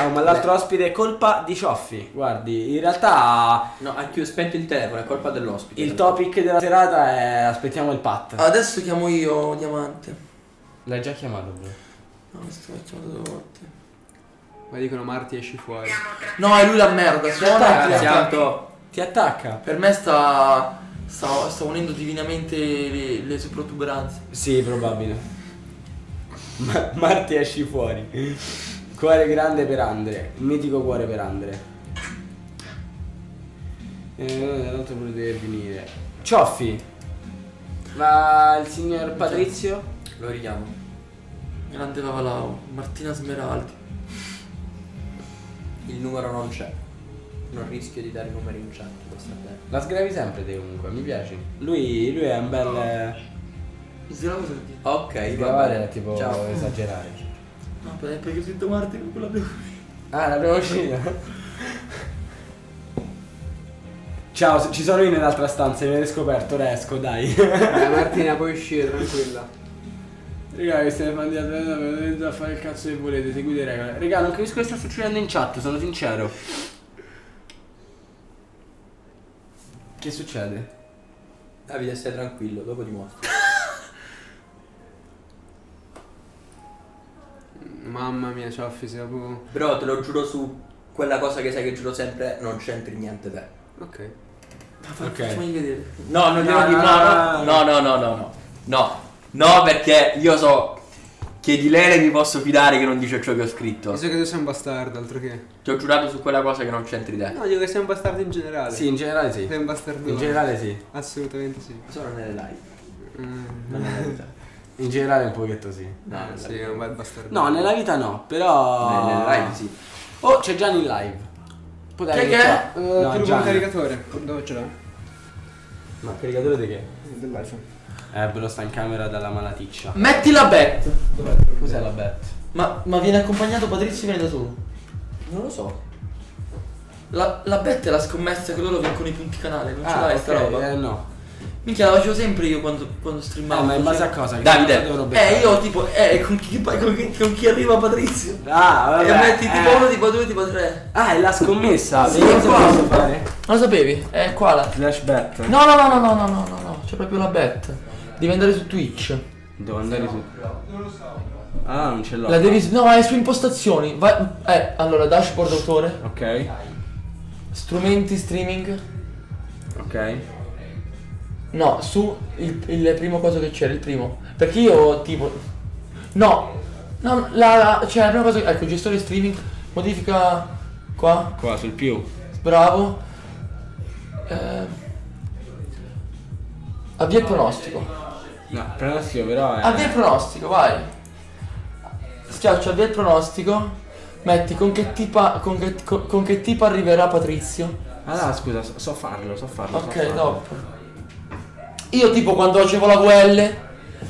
Oh, ma l'altro ospite è colpa di Cioffi. Guardi, in realtà no, anche io spento il telefono, è colpa dell'ospite. Il topic della serata è aspettiamo il pat. Adesso chiamo io Diamante. L'hai già chiamato bro? No, mi sto facendo 2 volte. Ma dicono Marti esci fuori. No, è lui la merda. Ti attacca. Per me sta unendo divinamente le sue protuberanze. Sì, probabile. Marti esci fuori. Cuore grande per Andre, il mitico cuore per Andre. L'altro pure deve venire. Cioffi. Ma il signor Patrizio? Lo richiamo. Grande Vavalao, Martina Smeraldi. Il numero non c'è. Non rischio di dare numeri in chat, questa bene. La sgravi sempre te comunque, mi piace. Lui è un bel... Sgravo sentito. Ok, sgravare è tipo ciao. Esagerare. No, perché sento Marti con quella prima. Ah, la prima scena. Ciao, ci sono io nell'altra stanza, mi avete scoperto, resco, dai. Martina puoi uscire, tranquilla. Raga, che stai fanno di dovete a fare il cazzo che volete, seguite regole. Raga, non capisco che sta succedendo in chat, sono sincero. Che succede? Davide, stai tranquillo, dopo ti mostro. Mamma mia Cioffi, sei proprio... Bro, te lo giuro su quella cosa che sai che giuro sempre, non c'entri niente te. Ok. Ok. No, non devo dire... No, perché io so che di Lele mi posso fidare che non dice ciò che ho scritto. Io so che tu sei un bastardo, altro che... Ti ho giurato su quella cosa che non c'entri te. No, dico che sei un bastardo in generale. Sì, in generale sì. Sei un bastardo. In generale sì. Assolutamente sì. Solo nelle live. Non nella vita. In generale un pochetto sì. No, sì, è un bel bastardo. No, nella vita no, però... Nelle live sì. Oh, c'è Gianni in live. Che è? No, il caricatore. Dove ce l'ho? Ma il caricatore di che? Dell'iPhone. Però sta in camera dalla malaticcia. Metti la bet! Cos'è la bet? Ma viene accompagnato Patrizio, viene da solo? Non lo so. La bet è la scommessa che loro vincono i punti canale, non ce l'hai sta roba? No. Minchia, la facevo sempre io quando streamavo. Ma in base a cosa? Davide, io tipo, con chi arriva Patrizio? Vabbè, e metti tipo 1, tipo 2, tipo 3. È la scommessa. Sì, cosa posso fare? Non lo sapevi? È qua la flash bet. No, c'è proprio la bet. Devi andare su Twitch. Devo andare su. Non lo so. Non ce l'ho. La devi. No, è su impostazioni. Vai. Allora, dashboard autore. Ok. Strumenti streaming. Ok. No, su il primo coso che c'era, il primo. Perché io tipo. No, cioè la prima cosa. Ecco, gestore streaming. Modifica qua. Qua sul più. Bravo. Avvia il pronostico. No, pronostico però è. Avvia il pronostico, vai. Schiaccia avvia il pronostico. Metti con che tipo arriverà Patrizio. No, scusa, so farlo. Ok, dopo. Io tipo quando facevo la VL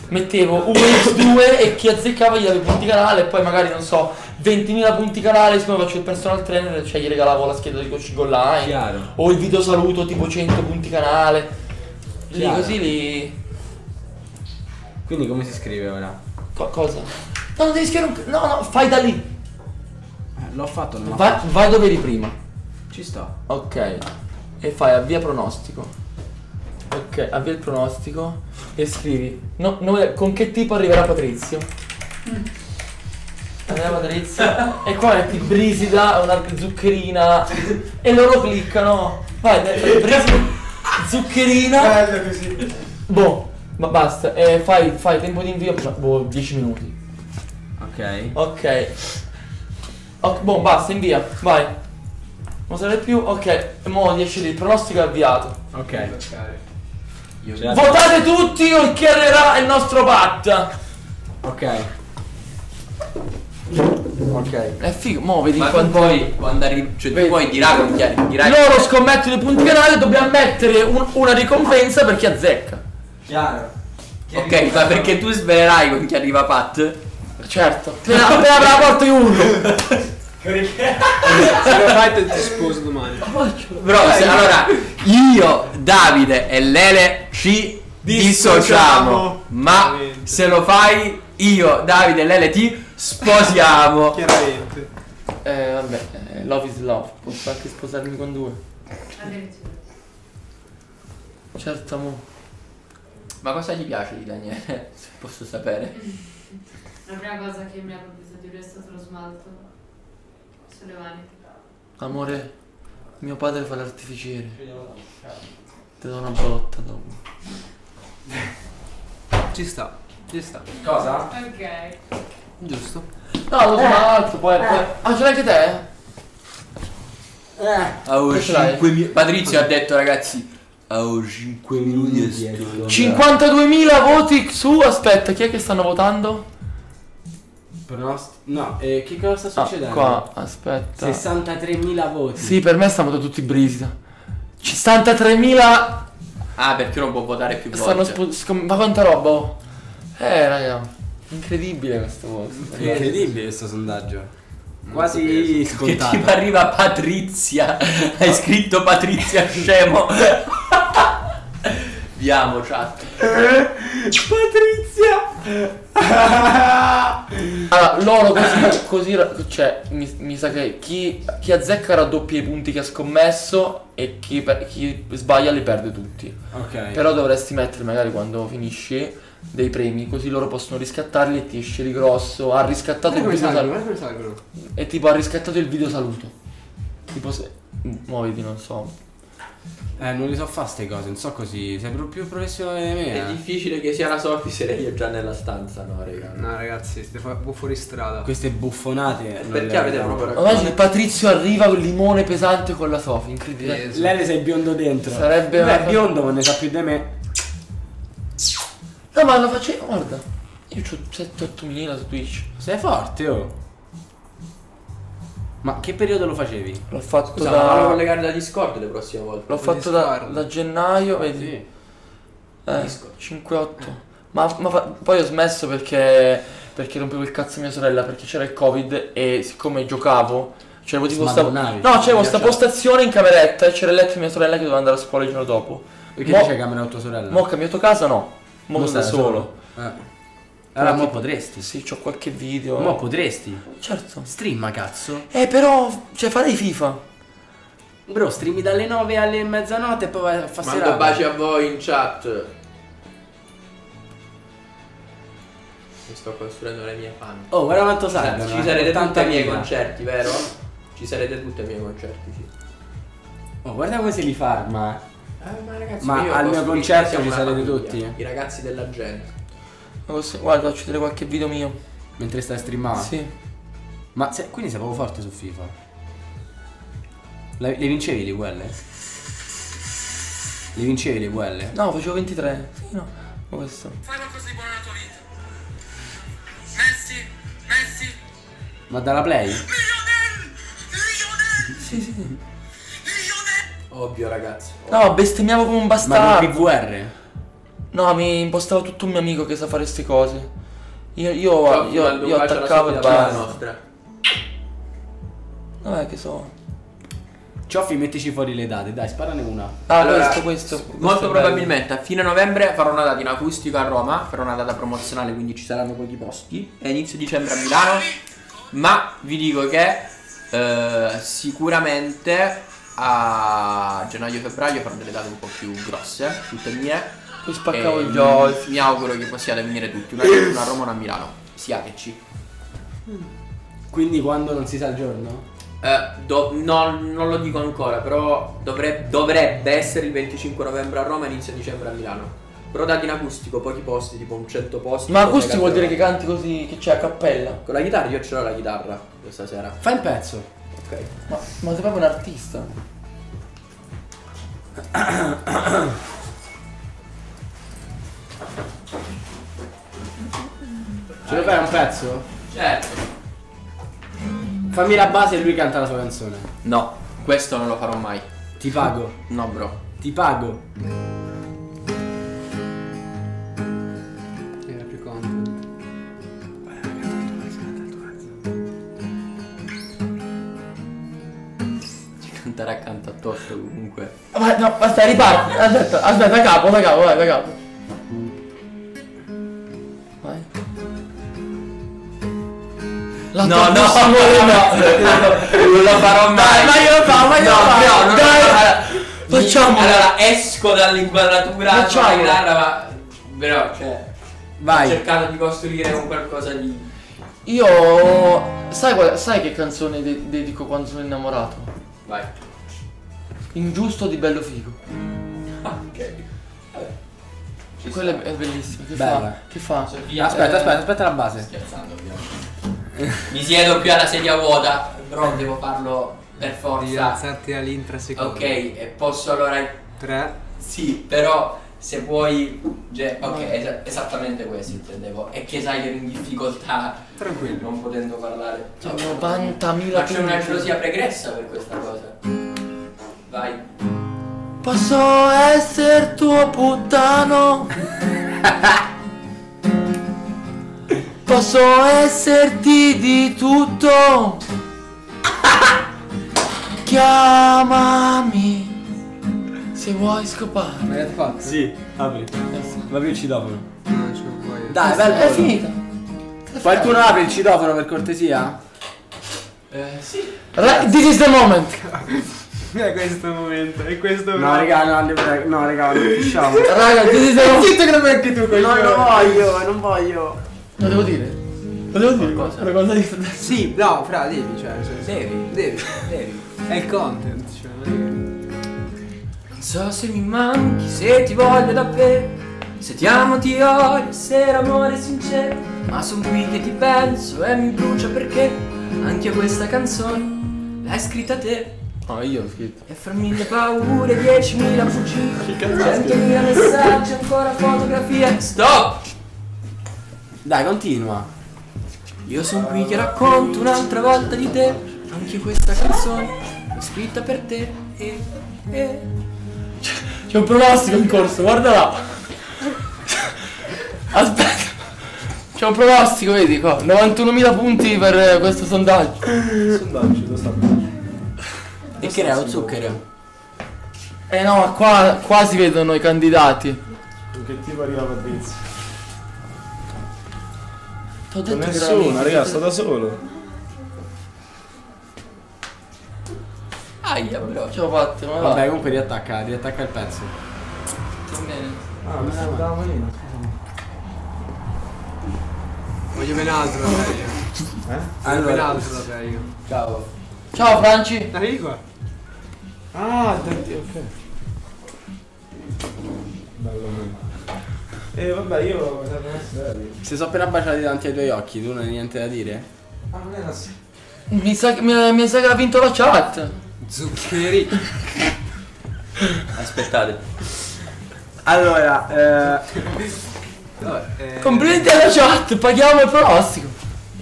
mettevo 1x2 e chi azzeccava gli dava i punti canale e poi magari non so 20.000 punti canale, siccome faccio il personal trainer, cioè gli regalavo la scheda di coaching online. Chiaro. O il video saluto tipo 100 punti canale. Lì, così lì. Quindi come si scrive ora? Cosa? No, non devi scrivere un... No, fai da lì. L'ho fatto, non l'ho fatto. Vai dove eri prima. Ci sto. Ok. E fai avvia pronostico. Ok, avvia il pronostico e scrivi con che tipo arriverà Patrizio. Arriva Patrizio e qua metti Brisida, una zuccherina e loro cliccano. Vai, Brisida, zuccherina. Bello così. Boh, ma basta. E fai tempo di invio, boh, 10 minuti. Ok. Boh, basta, invia, vai. Non serve più, ok. Mo' 10 lì, il pronostico è avviato. Ok. Votate tutti o chi arriverà il nostro pat. Ok. È figo, mo vedi quando poi andare, cioè vedi. Poi dirà loro scommettono i punti canale, dobbiamo mettere una ricompensa per chi azzecca. Chiaro. Ok, ma perché tu svelerai con chi arriva pat? Certo. Appena la porta io urlo. Perché? Se lo fai ti sposo domani. Però allora io, Davide e Lele ci dissociamo. Ma se lo fai io, Davide e Lele ti sposiamo. Chiaramente. Vabbè, love is love. Posso anche sposarmi con due. Certo, mo. Ma cosa gli piace di Daniele? Se posso sapere. La prima cosa che mi ha colpito di lui è stato lo smalto. Sulle mani. Amore, mio padre fa l'artificiere. Ti do una botta dopo. Ci sta. Cosa? Ok. Giusto. No, lo smalto, poi. Ce l'hai anche te? Ho 5 minuti. Patrizio ha detto, ragazzi, ho 5 minuti e studio. 52.000 voti su. Aspetta, chi è che stanno votando? No, che cosa sta succedendo? Qua, aspetta. 63.000 voti. Sì, per me stanno votando tutti Brisida. 63.000. Perché non può votare più volte. Ma quanta roba, oh. Raga, incredibile questo voto. Incredibile questo sondaggio. Quasi scontato. Che tipo arriva Patrizia. Hai scritto Patrizia scemo. Andiamo, chat. Patrizia. Allora, loro così cioè mi sa che chi azzecca raddoppia i punti che ha scommesso e chi sbaglia li perde tutti. Ok. Però dovresti mettere magari quando finisci dei premi, così loro possono riscattarli e ti esce di grosso. Ha riscattato il video saluto. E tipo ha riscattato il video saluto. Tipo se muoviti, non so. Non li so fare ste cose, non so così, sei proprio più professionale di me. È difficile che sia la Sofia Cerio già nella stanza, no raga. No ragazzi, siete fuori strada. Queste buffonate. Perché avete proprio raccontato? Immagini Patrizio arriva con il limone pesante con la Sofia, incredibile. Lele sei biondo dentro. Sarebbe. Beh, biondo ma ne sa più di me. No ma lo facevo, guarda. Io c'ho 7-8.000 su Twitch. Sei forte, oh. Ma che periodo lo facevi? L'ho fatto. Scusa, da... Ma voglio collegare da Discord le prossime volte. L'ho fatto da gennaio, vedi? Sì. 5-8. Ma poi ho smesso perché rompevo il cazzo a mia sorella, perché c'era il Covid e siccome giocavo, c'era tipo sta postazione in cameretta e c'era letto mia sorella che doveva andare a scuola il giorno dopo. Perché c'è camera tua sorella? Mo' ho cambiato casa, no. Mo' sono da solo. Allora mo' potresti? Sì, c'ho qualche video. Mo' potresti? Certo. Stream, cazzo. Però, cioè, farei FIFA. Bro, streami dalle 9 alle mezzanotte e poi vai a far serata. Mando baci a voi in chat. Mi sto costruendo le mie fan. Oh, guarda quanto salgo. Ci sarete tutti ai miei concerti, vero? Ci sarete tutti ai miei concerti, sì. Oh, guarda come se li farma. Ma ragazzi, ma al mio concerto ci sarete tutti. I ragazzi della gente. Guarda, faccio vedere qualche video mio. Mentre stai streamando? Sì. Ma se, quindi sei proprio forte su FIFA. Le vincevi le quelle? Le vincevi le quelle? No, facevo 23. Sì, no. Questo. Fai qualcosa di buono nella tua vita. Messi. Ma dalla play? Lionel! Sì. Ovvio, ragazzi. No, bestemmiavo come un bastardo. Ma PVR? No, mi impostava tutto un mio amico che sa fare queste cose. Io attaccavo e basta. Vabbè, che so. Cioffi, mettici fuori le date, dai, sparane una. Allora, questo molto probabilmente a fine novembre farò una data in acustica a Roma. Farò una data promozionale, quindi ci saranno pochi posti. E inizio dicembre a Milano. Ma vi dico che sicuramente a gennaio-febbraio farò delle date un po' più grosse, tutte mie. Poi spaccavo il gioco. Mi auguro che possiate venire tutti, una a Roma e una a Milano. Siateci. Quindi quando non si sa il giorno? Non lo dico ancora, però dovrebbe essere il 25 novembre a Roma e inizio dicembre a Milano. Però dati in acustico, pochi posti, tipo un 100 posti. Ma acustico vuol dire che canti così, che c'è a cappella? Con la chitarra, io ce l'ho la chitarra questa sera. Fai un pezzo. Ok. Ma sei proprio un artista. Ce lo fai un pezzo? Certo. Fammi la base e lui canta la sua canzone. No, questo non lo farò mai. Ti pago. No, bro. Ti pago. Era più comodo. Ci cantare accanto a Tosto comunque. Ma no, basta, riparti. Aspetta, da capo, vai, da capo. No, non lo farò mai. Ma io lo farò, no. Facciamo. Allora esco dall'inquadratura. Facciamo la chitarra, ma però cioè vai. Ho cercato di costruire un qualcosa di. Io sai che canzone dedico quando sono innamorato? Vai. Ingiusto di Bello Figo. Ah, ok. Vabbè. Quella è bellissima. Che fa? Sofia, aspetta la base. Scherzando, ovviamente. Mi siedo qui alla sedia vuota, però devo farlo per forza. Alzarti all'intrasecondo. Ok, e posso allora. 3? Sì, però se vuoi. Ok, esattamente questo intendevo. È che sai che ero in difficoltà. Tranquillo, non potendo parlare. C'è 90.000. Faccio una gelosia pregressa per questa cosa. Vai. Posso essere tuo puttano. Posso esserti di tutto. Chiamami se vuoi scopare. Ma l'hai fatto? Sì, apri. Apri il citofono. Non ce lo puoi. Dai, bello. È finita. Qualcuno apre il citofono per cortesia? Sì. This is the moment. È questo momento, è questo momento. No, raga, non riusciamo. Raga, this is the moment. Zitto che lo metti tu con. No, non voglio. Lo devo dire? Qualcosa? Una cosa di... Sì, no, fra, devi, devi. È il content, cioè. Non so se mi manchi, se ti voglio davvero, se ti amo, ti odio, se l'amore è sincero, ma son qui che ti penso e mi brucia perché anche questa canzone l'hai scritta te. Ah, io l'ho scritta. E fra mille paure, 10.000 fuggiti, 100.000 messaggi, ancora fotografie. Stop! Dai, continua. Io sono qui che racconto un'altra volta di te. Anche questa canzone l'ho scritta per te. C'è un pronostico in corso, guarda là. Aspetta, c'è un pronostico, vedi qua, 91.000 punti per questo sondaggio. Sondaggio, lo sta. E che era lo zucchero? Eh no, ma qua si vedono i candidati. Che tipo arriva Patrizio? T'ho detto nessuno, raga, sto da solo. Aia, però ce l'ho fatta, ma vabbè, comunque riattacca il pezzo. Ah, mi stavo dando la manina. Voglio ben altro da te io. Voglio ben altro da te io. Ciao. Ciao Franci. Arrivi qua. Ah, ok. Bello. Vabbè, io l'ho guardato adesso. Si sono appena baciati davanti ai tuoi occhi, tu non hai niente da dire? Ah, non è così. Mi sa che ha vinto la chat. Zuccheri. Aspettate. Allora, no, complimenti alla chat, paghiamo il pronostico.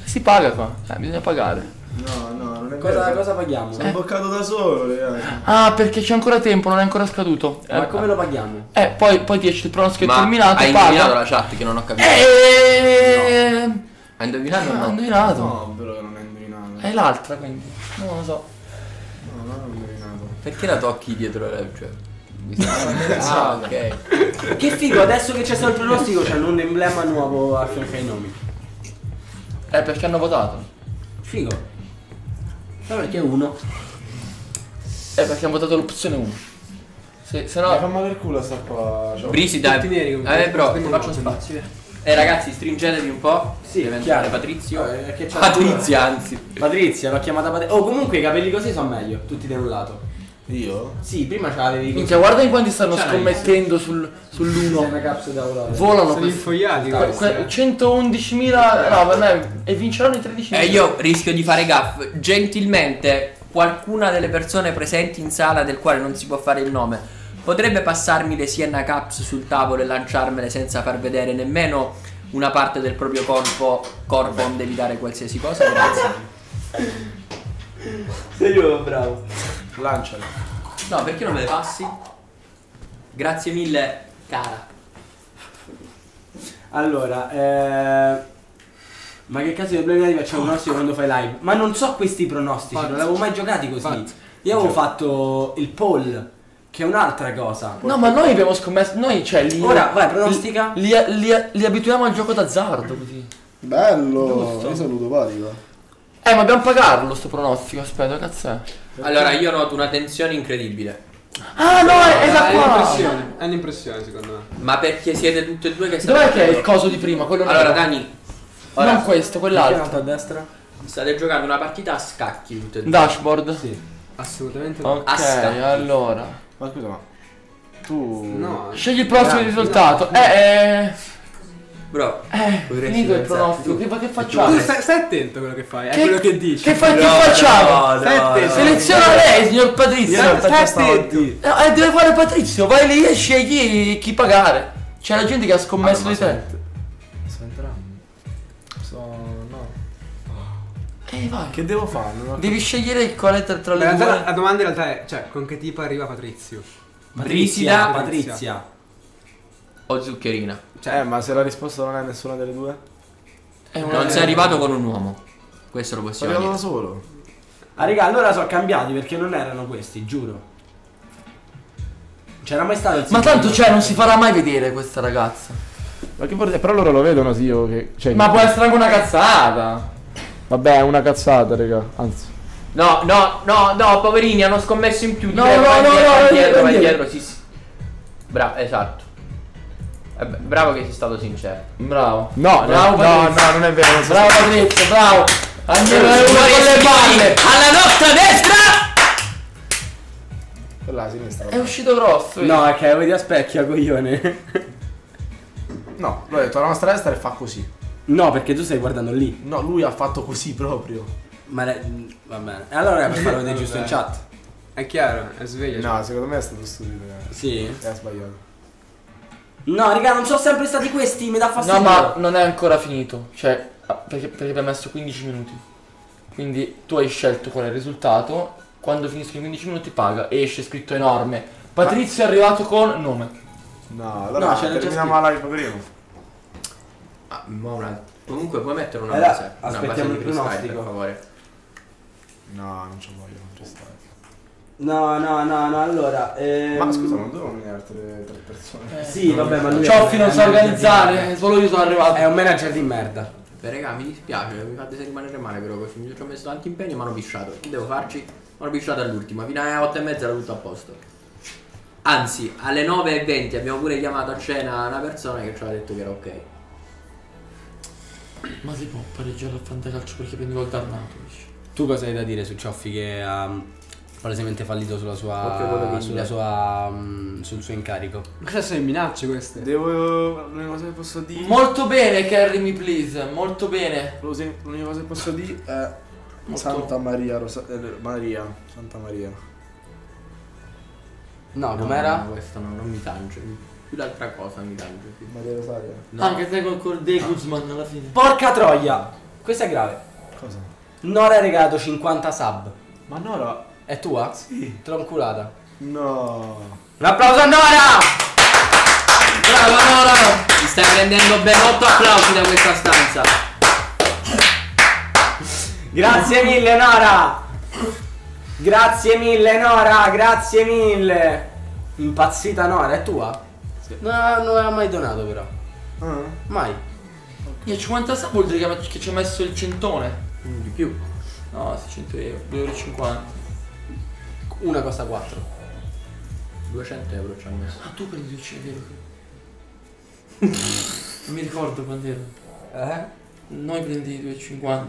Si paga qua, bisogna pagare. No, non è cosa paghiamo? Sono boccato da solo, ragazzi. Ah, perché c'è ancora tempo, non è ancora scaduto. Ma come lo paghiamo? Poi ti esce il pronostico, ma è terminato. Hai indovinato la chat che non ho capito. No. Hai indovinato? No, ho indovinato. No, però non hai indovinato. È l'altra, quindi. Non lo so. No, non ho indovinato. Perché la tocchi dietro la cioè? Ah, ok. Che figo, adesso che c'è stato il pronostico c'hanno un emblema nuovo a fianco ai nomi. Perché hanno votato? Figo. Ma perché uno? Perché hanno votato l'opzione 1. Se no. Ma fammi del culo sta qua. Brisida. Bro, ti faccio spazio. Ragazzi, stringetevi un po'. Sì, eventualmente Patrizio. Patrizia, anzi. Patrizia, l'ho chiamata Patrizia. Oh, comunque i capelli così sono meglio, tutti da un lato. Io? Sì, prima ce l'avevi. Minchia, guarda in quanti stanno scommettendo sull'uno. Volano sono infogliati. 111.000. No, vabbè, e vinceranno i 13.000. Io rischio di fare gaff. Gentilmente, qualcuna delle persone presenti in sala, del quale non si può fare il nome, potrebbe passarmi le Sienna Caps sul tavolo e lanciarmele senza far vedere nemmeno una parte del proprio corpo onde evitare qualsiasi cosa? Grazie. Sei io, bravo. Lancialo. No, perché non me le passi? Grazie mille, cara. Allora, ma che cazzo di problemi facciamo pronostici quando fai live? Ma non so questi pronostici, non l'avevo mai giocati così. Io avevo fatto il poll, che è un'altra cosa. No, ma noi abbiamo scommesso, noi cioè lì. Ora, vai, pronostica. Li abituiamo al gioco d'azzardo così. Bello, io sono ludopatico. Ma dobbiamo pagarlo sto pronostico, aspetta, cazzo. Allora, io noto una tensione incredibile. Ah, no, è da qua. È un'impressione, secondo me. Ma perché siete tutti e due che state... Dov'è che è il coso di prima? Quello allora, Dani. Ora, non questo, quell'altro. A destra. State giocando una partita a scacchi tutti e due. Dashboard? Sì. Assolutamente. Ok, allora. Ma scusa, ma... Tu... No. Scegli il prossimo risultato. No. Bro, finito il pronostico, che facciamo? Tu stai attento a quello che fai, è quello che dici. Che facciamo? No, seleziona lei, signor Patrizio. Stai attento. Deve fare Patrizio, vai lì e scegli chi pagare. C'è la gente che ha scommesso di te. Sono entrato. No. Vai. Che devo fare? Devi scegliere il quale tra le due. La domanda in realtà è, cioè, con che tipo arriva Patrizio? Brisida, Patrizia o zuccherina? Cioè, ma se la risposta non è nessuna delle due? Non sei arrivato con un uomo. Questo lo possiamo dire. Arrivavo da solo. Ah raga, allora sono cambiati perché non erano questi, giuro. C'era mai stato il ma tanto cioè non si farà mai vedere questa ragazza. Ma che porta? Però loro lo vedono sì o che. Cioè, ma può essere anche una cazzata. Vabbè, è una cazzata, raga. Anzi. No, poverini, hanno scommesso in più. Vai dietro, sì. Bravo, esatto. Bravo che sei stato sincero. Bravo. No, non è vero. Non so bravo Patrizio, bravo. Andiamo con le palle. Alla nostra destra. Quella a sinistra. È uscito grosso. No, è che vedi a specchio, coglione. No, lui ha detto alla nostra destra e fa così. No, perché tu stai guardando lì. No, lui ha fatto così proprio. Ma va bene. Allora è per farlo vedere giusto in chat. È chiaro, è sveglio. No, secondo me è stato stupido. Sì. È sbagliato. No, raga, non sono sempre stati questi, mi dà fastidio. No, ma non è ancora finito. Cioè, perché abbiamo messo 15 minuti. Quindi tu hai scelto qual è il risultato. Quando finiscono i 15 minuti paga. E esce scritto enorme. Patrizio è arrivato con nome. No, allora no, terminiamo la live prima. ma una... Comunque puoi mettere una base, aspettiamo il pronostico, per favore. No, non ci voglio contestare. No, no, no, no, allora... Ma scusa, non devo nominare tre persone? Sì, no, vabbè, ma lui... Cioffi non sa organizzare, solo io sono arrivato. È un manager di merda. Beh, raga, mi dispiace, mi fate rimanere male, però mi ci ho messo tanti impegni e mi hanno pisciato. Che devo farci? Mi hanno pisciato all'ultima, fino alle 8:30 era tutto a posto. Anzi, alle 9:20 abbiamo pure chiamato a cena una persona che ci aveva detto che era ok. Ma si può pareggiare al fantacalcio perché prendi gol d'Arnato? Tu cosa hai da dire su Cioffi che ha palesemente fallito sulla sua, sul suo incarico? Ma cosa sono le minacce queste? Devo... l'unica cosa che posso dire... Molto bene, carry me please, molto bene. L'unica cosa che posso dire è... molto. Santa Maria, Santa Maria. No, com'era? No, questa no, non mi tange. Più l'altra cosa mi tange. Maria Rosaria. No. Anche te col De Guzman alla fine. Porca troia! Questa è grave. Cosa? Nora ha regalato 50 sub. Ma Nora? È tua? Sì. Te l'ho inculata. No. Un applauso a Nora! Brava Nora! Ti stai prendendo ben 8 applausi da questa stanza. Grazie mille Nora! Grazie mille Nora, grazie mille. Impazzita Nora, è tua? Sì. No, non l'aveva mai donato però. Mai. Okay. Io 50 sub vuol dire che ci ha messo il centone. Di più. No, 600 euro, 2,50 euro. Una costa 4. 200 euro ci ha messo. Ah, tu prendi il cielo. Non mi ricordo quando era. Eh? Noi prendi 2,50.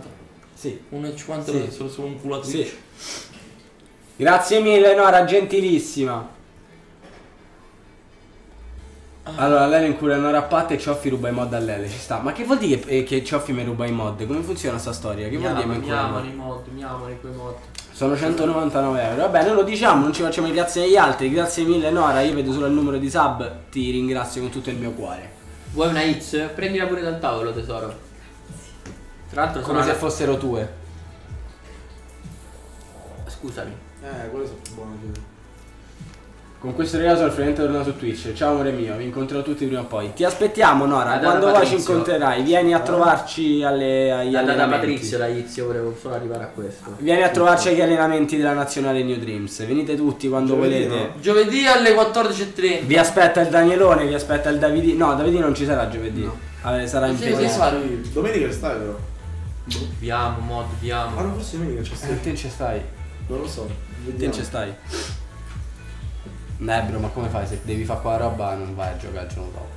Sì. 1,50 euro solo su un culo a Twitch. Sì. Grazie mille Nora, gentilissima. Allora Lele incura Nora a patte e Cioffi ruba i mod a Lele, ci sta. Ma che vuol dire che Cioffi mi ruba i mod? Come funziona sta storia? Che vuol dire mi amano i mod? Mi amano quei mod. Sono 199 euro, vabbè non lo diciamo, non ci facciamo i grazie agli altri. Grazie mille Nora, io vedo solo il numero di sub. Ti ringrazio con tutto il mio cuore. Vuoi una hits? Prendila pure dal tavolo tesoro. Tra l'altro come se fossero tue. Scusami. Quello è buono. Con questo regalo sono finalmente tornato su Twitch. Ciao amore mio, vi incontrerò tutti prima o poi. Ti aspettiamo Nora, quando vuoi ci incontrerai. Vieni a trovarci agli allenamenti. Da Patrizio, da Izio, volevo solo arrivare a questo. Vieni a trovarci agli allenamenti della Nazionale New Dreams. Venite tutti quando volete. Giovedì alle 14:30. Vi aspetta il Danielone, vi aspetta il Davidino. No, Davidino non ci sarà giovedì. No. Sarà impegnato. Domenica stai però. Vi amo, mod, vi amo. Ma non forse domenica ci stai. Te ci stai. Non lo so. Te ci stai? Bro, ma come fai? Se devi fare quella roba non vai a giocare il giorno dopo.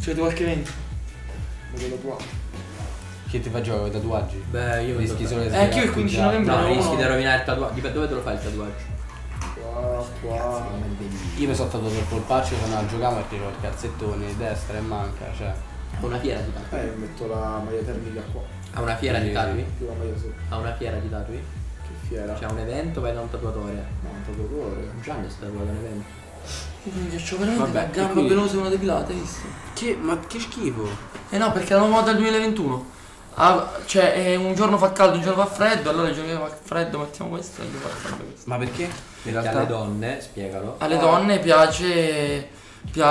C'è qualche evento? Che ti fa giocare i tatuaggi? Beh, io rischi solo le anch'io il 15 novembre. No, rischi di rovinare il tatuaggio. Dipende dove te lo fai il tatuaggio. Qua. Io mi sono tatuato il polpaccio, sono a giocare perché ho il calzettone destra e manca, cioè. A una fiera di tatui? Metto la maglia termica qua. A una fiera di tatui? A una fiera di tatui? C'è un evento, vai da un tatuatore. No, un tatuatore. Non c'è nessun tatuatore, un evento. Mi piaccio veramente la gamba veloce una depilata, hai visto? Ma che schifo. Eh no, perché la moda del 2021. Ah, cioè, un giorno fa caldo, un giorno fa freddo, allora il giorno che fa freddo mettiamo questo e il giorno fa freddo questo. Ma perché? In realtà alle donne, spiegalo. Alle donne piace. C'è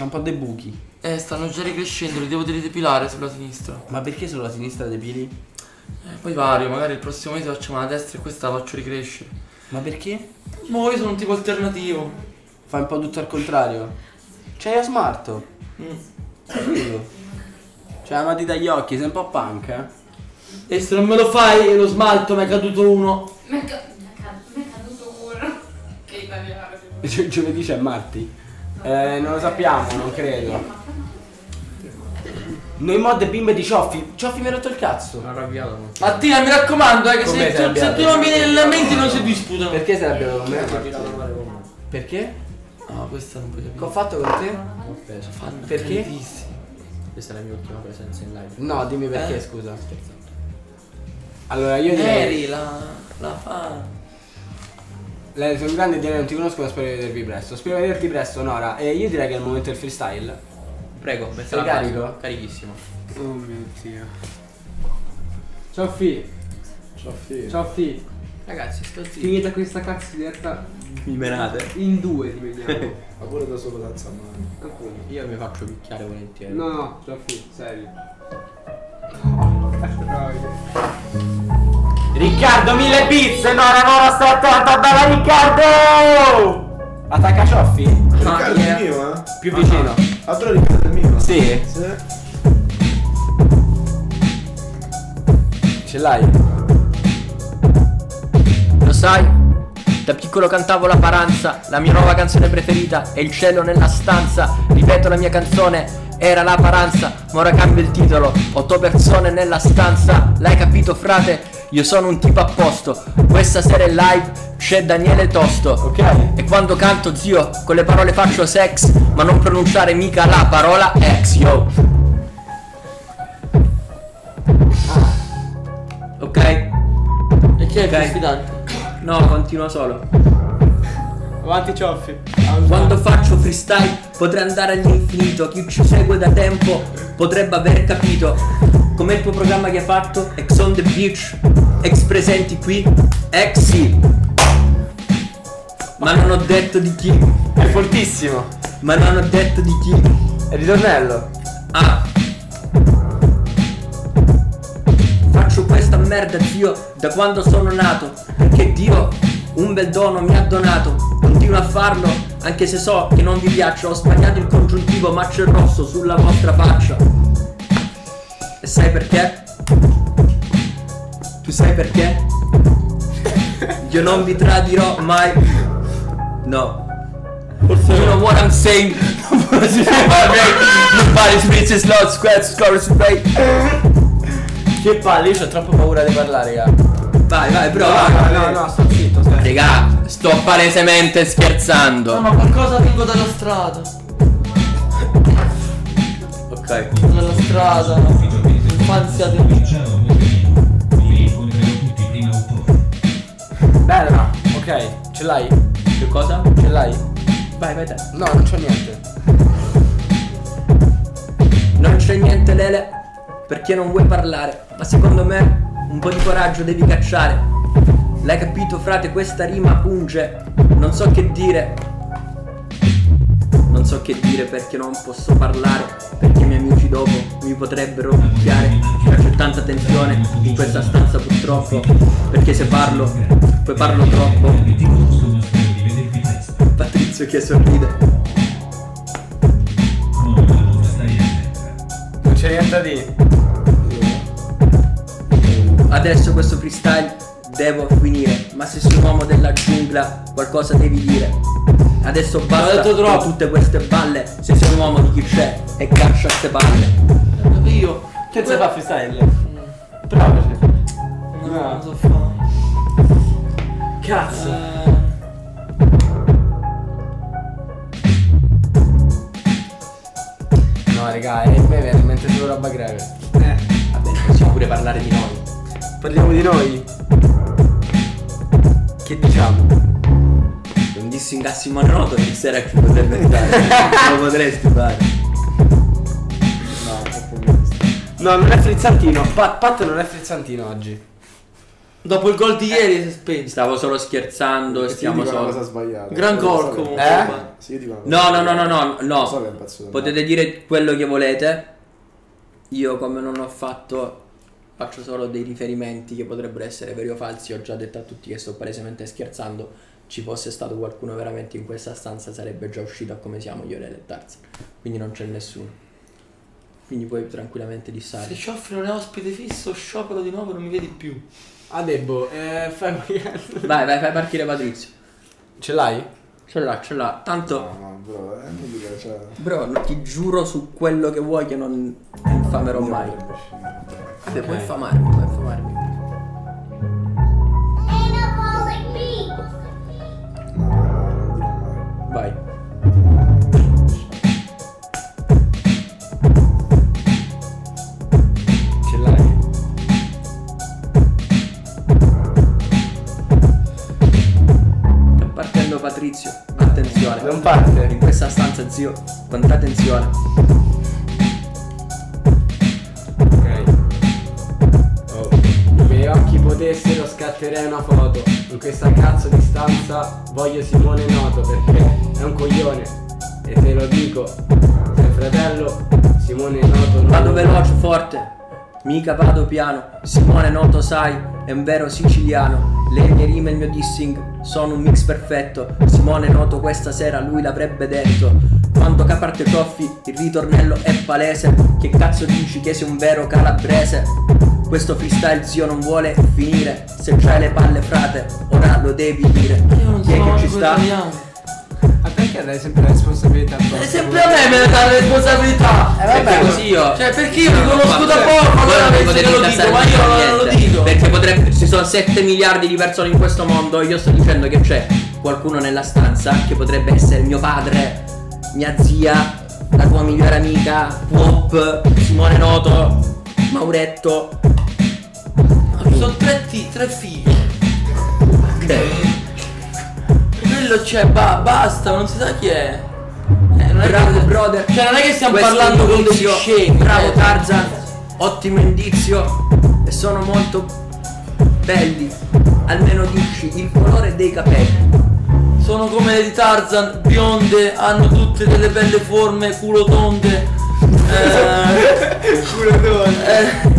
un po' dei buchi. Stanno già ricrescendo, li devo depilare sulla sinistra. Ma perché sulla sinistra depili? Poi vario, magari il prossimo mese facciamo la destra e questa la faccio ricrescere. Ma perché? No, io sono un tipo alternativo. Fai un po' tutto al contrario. C'hai la smart. C'hai la matita agli occhi, sei un po' punk, eh? E se non me lo fai lo smalto, mi è caduto uno. Mi è caduto uno. Che italiano. Giovedì c'è Marti? Non lo sappiamo, non credo. Noi mod bimbe di Cioffi. Cioffi mi ha rotto il cazzo. Arrabbiato. Mattina mi raccomando, che se tu non vieni nella mente non si disputano. Perché sei arrabbiato con me? Perché? No, questa non puoi capire. Che ho fatto con te? Perché? Questa è la mia ultima presenza in live. No, dimmi perché, scusa. Allora io direi. Lei sono grande e non ti conosco, ma spero di vedervi presto. Spero di vederti presto, Nora. E io direi che è il momento del freestyle. Prego, mettila carico. Carichissimo. Oh mio Dio. Ciao Fi. Ragazzi, sto zitto. Finita questa cazzo di realtà. Mi menate. In due ti vediamo. Ma pure da solo alza a mano. Io mi faccio picchiare volentieri. No, Ciao Fi, serio. Riccardo, 1000 pizze! No, sto attento, dalla Riccardo! Attacca Cioffi? Riccardo è mio, eh? Più vicino. Altro Riccardo è mio? Sì. Ce l'hai? Lo sai? Da piccolo cantavo la Paranza, la mia nuova canzone preferita è Il cielo nella stanza. Ripeto, la mia canzone era la Paranza, ma ora cambio il titolo, 8 persone nella stanza. L'hai capito, frate? Io sono un tipo a posto. Questa sera è live, c'è Daniele Tosto. Ok. E quando canto, zio, con le parole faccio sex, ma non pronunciare mica la parola ex, yo. Ok. E chi è il più sfidante? No, continua solo. Avanti Cioffi. Quando faccio freestyle potrei andare all'infinito. Chi ci segue da tempo potrebbe aver capito. Com'è il tuo programma che hai fatto? Ex on the beach, ex presenti qui, ex sì. Ma non ho detto di chi. È fortissimo. Ma non ho detto di chi. È ritornello. Ah. Faccio questa merda, zio, da quando sono nato, perché Dio un bel dono mi ha donato. Continuo a farlo anche se so che non vi piaccio. Ho sbagliato il congiuntivo ma c'è il rosso sulla vostra faccia. E sai perché? Tu sai perché? Io non vi tradirò mai. No. Forse you know what I'm saying. Nobody speaks his loud square scores. Che palle, io c'ho troppo paura di parlare, raga. Vai, bro. No, sto zitto, stai. Raga, sto palesemente scherzando. No, ma qualcosa vengo dalla strada. Ok. Dalla strada, infanzia del vicino. Bello, no? Ok, ce l'hai? Che cosa? Ce l'hai? Vai te. No, non c'è niente. Non c'è niente, Lele, perché non vuoi parlare. Ma secondo me un po' di coraggio devi cacciare. L'hai capito, frate? Questa rima punge. Non so che dire. Non so che dire perché non posso parlare, perché i miei amici dopo mi potrebbero picchiare. C'è tanta tensione in questa stanza purtroppo, perché se parlo, poi parlo troppo. Patrizio che sorride. Non c'è niente da dire. Adesso questo freestyle devo finire, ma se sei un uomo della giungla qualcosa devi dire. Adesso basta con tutte queste balle, se sei un uomo di chi c'è e caccia ste palle. Io che sai fa freestyle? Però non so fare. Cazzo. No raga, è veramente solo roba grave. Vabbè, possiamo pure parlare di noi. Parliamo di noi? Che diciamo? Non dissingassimo a noto che sera ci potrebbe andare. Non potresti fare. No, troppo. No, non è frizzantino. Pat non è frizzantino oggi. Dopo il gol di ieri si è spento. Stavo solo scherzando e stiamo solo. È una cosa sbagliata. Gran gol comunque. Sì, io dico una cosa. No. So che è pazzuto, potete dire quello che volete. Io come non ho fatto, faccio solo dei riferimenti che potrebbero essere veri o falsi. Ho già detto a tutti che sto palesemente scherzando. Ci fosse stato qualcuno veramente in questa stanza sarebbe già uscito a come siamo io e le terze. Quindi non c'è nessuno. Quindi puoi tranquillamente dissare. Se Cioffi non è ospite fisso, sciopero di nuovo, non mi vedi più. Ah debbo, fai Vai, fai partire Patrizio. Ce l'hai? Ce l'ha. Tanto. No, bro, cioè... Bro, ti giuro su quello che vuoi che non infamerò mai. Okay. Puoi infamarmi. Vai. Ce l'hai? Sta partendo Patrizio. Attenzione. Non parte. In questa stanza, zio, quanta attenzione. Potessero scatterei una foto in questa cazzo di stanza, voglio Simone Noto perché è un coglione e te lo dico, se fratello Simone Noto non... Vado veloce, forte, mica vado piano. Simone noto sai, è un vero siciliano. Le mie rime e il mio dissing sono un mix perfetto. Simone noto questa sera, lui l'avrebbe detto. Quando caparte toffi, il ritornello è palese. Che cazzo dici che sei un vero calabrese? Questo freestyle zio non vuole finire. Se c'hai le palle frate, ora lo devi dire. Io non so che ci sta. Ma perché dai sempre la responsabilità? È sempre a me dà la responsabilità. Vabbè, così io. Cioè perché io mi conosco da poco, allora pensi che lo dico, ma io non lo dico. Perché potrebbe. Ci sono 7 miliardi di persone in questo mondo. Io sto dicendo che c'è qualcuno nella stanza che potrebbe essere mio padre, mia zia, la tua migliore amica, Pop, Simone Noto, Mauretto. Sono tre figli. Ok. Quello c'è, basta, non si sa chi è. Non è bravo, brother. Cioè non è che stiamo parlando con degli scemi. Bravo Tarzan, ottimo indizio. E sono molto belli. Almeno dici il colore dei capelli. Sono come le di Tarzan, bionde, hanno tutte delle belle forme, culo tonde. Culo tonde.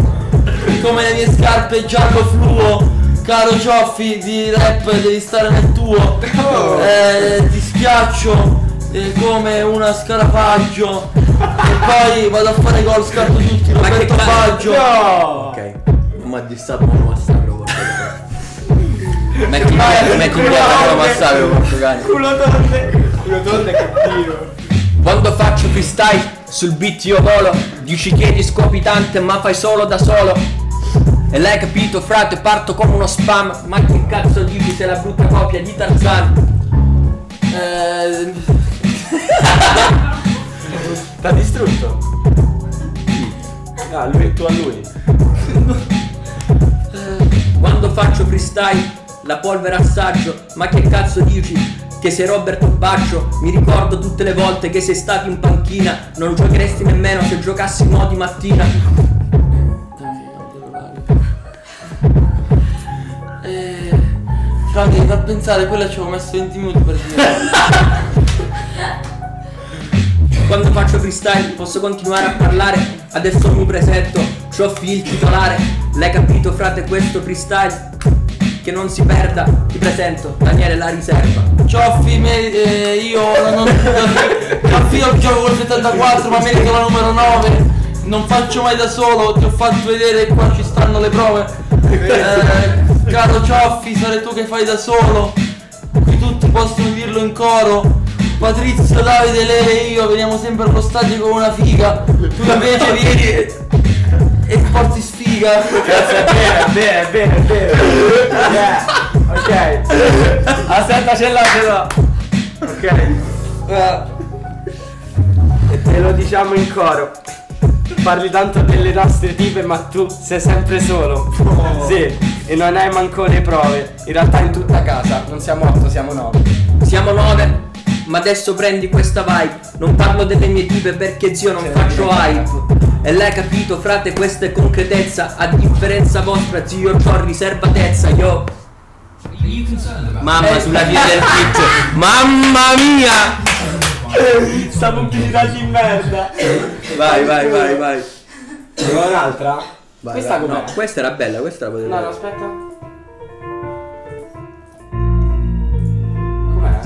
Come le mie scarpe giallo fluo, caro Cioffi di rap devi stare nel tuo. Oh. Ti schiaccio come una scarafaggio. E poi vado a fare gol, scarto tutti, Roberto Baggio. No. Ok, non mi ha distratto una roba. Metti in guarda la passata portugale. Culo tonde cattivo. Quando faccio freestyle sul beat io volo. Dici che di scopitante ma fai solo da solo. E l'hai capito frate, parto come uno spam. Ma che cazzo dici sei la brutta copia di Tarzan? T'ha distrutto? Ah, lui, tu a lui. Quando faccio freestyle la polvere assaggio, ma che cazzo dici che sei Roberto Baggio? Mi ricordo tutte le volte che sei stato in panchina, non giocheresti nemmeno se giocassimo di mattina. Franco devi far pensare, quella ci avevo messo 20 minuti per dire. Quando faccio freestyle posso continuare a parlare, adesso mi presento, c'ho il titolare. L'hai capito frate questo freestyle? Che non si perda, ti presento Daniele la riserva. Cioffi, io non gioco col 74 ma merito la numero 9. Non faccio mai da solo, ti ho fatto vedere qua ci stanno le prove. Caro Cioffi, sarai tu che fai da solo. Qui tutti possono dirlo in coro. Patrizio, Davide, Lele e io veniamo sempre allo stadio come una figa. Tu invece vieni e porti sfiga. Grazie, è vero. Ok. Aspetta, ce l'ho. Ok. Te lo diciamo in coro. Parli tanto delle nostre tipe ma tu sei sempre solo. Oh. Sì, e non hai manco le prove. In realtà in tutta casa non siamo 8, siamo 9. Siamo 9. Ma adesso prendi questa vibe. Non parlo delle mie tipe perché zio non faccio hype. E l'hai capito frate, questa è concretezza. A differenza vostra zio c'ho riservatezza. Yo. Mamma sulla via del Twitch. Mamma mia. Sta pubblicità di merda. Vai. Prova un'altra? Questa com'è? No, questa era bella, questa la potevo. No, aspetta. Com'è?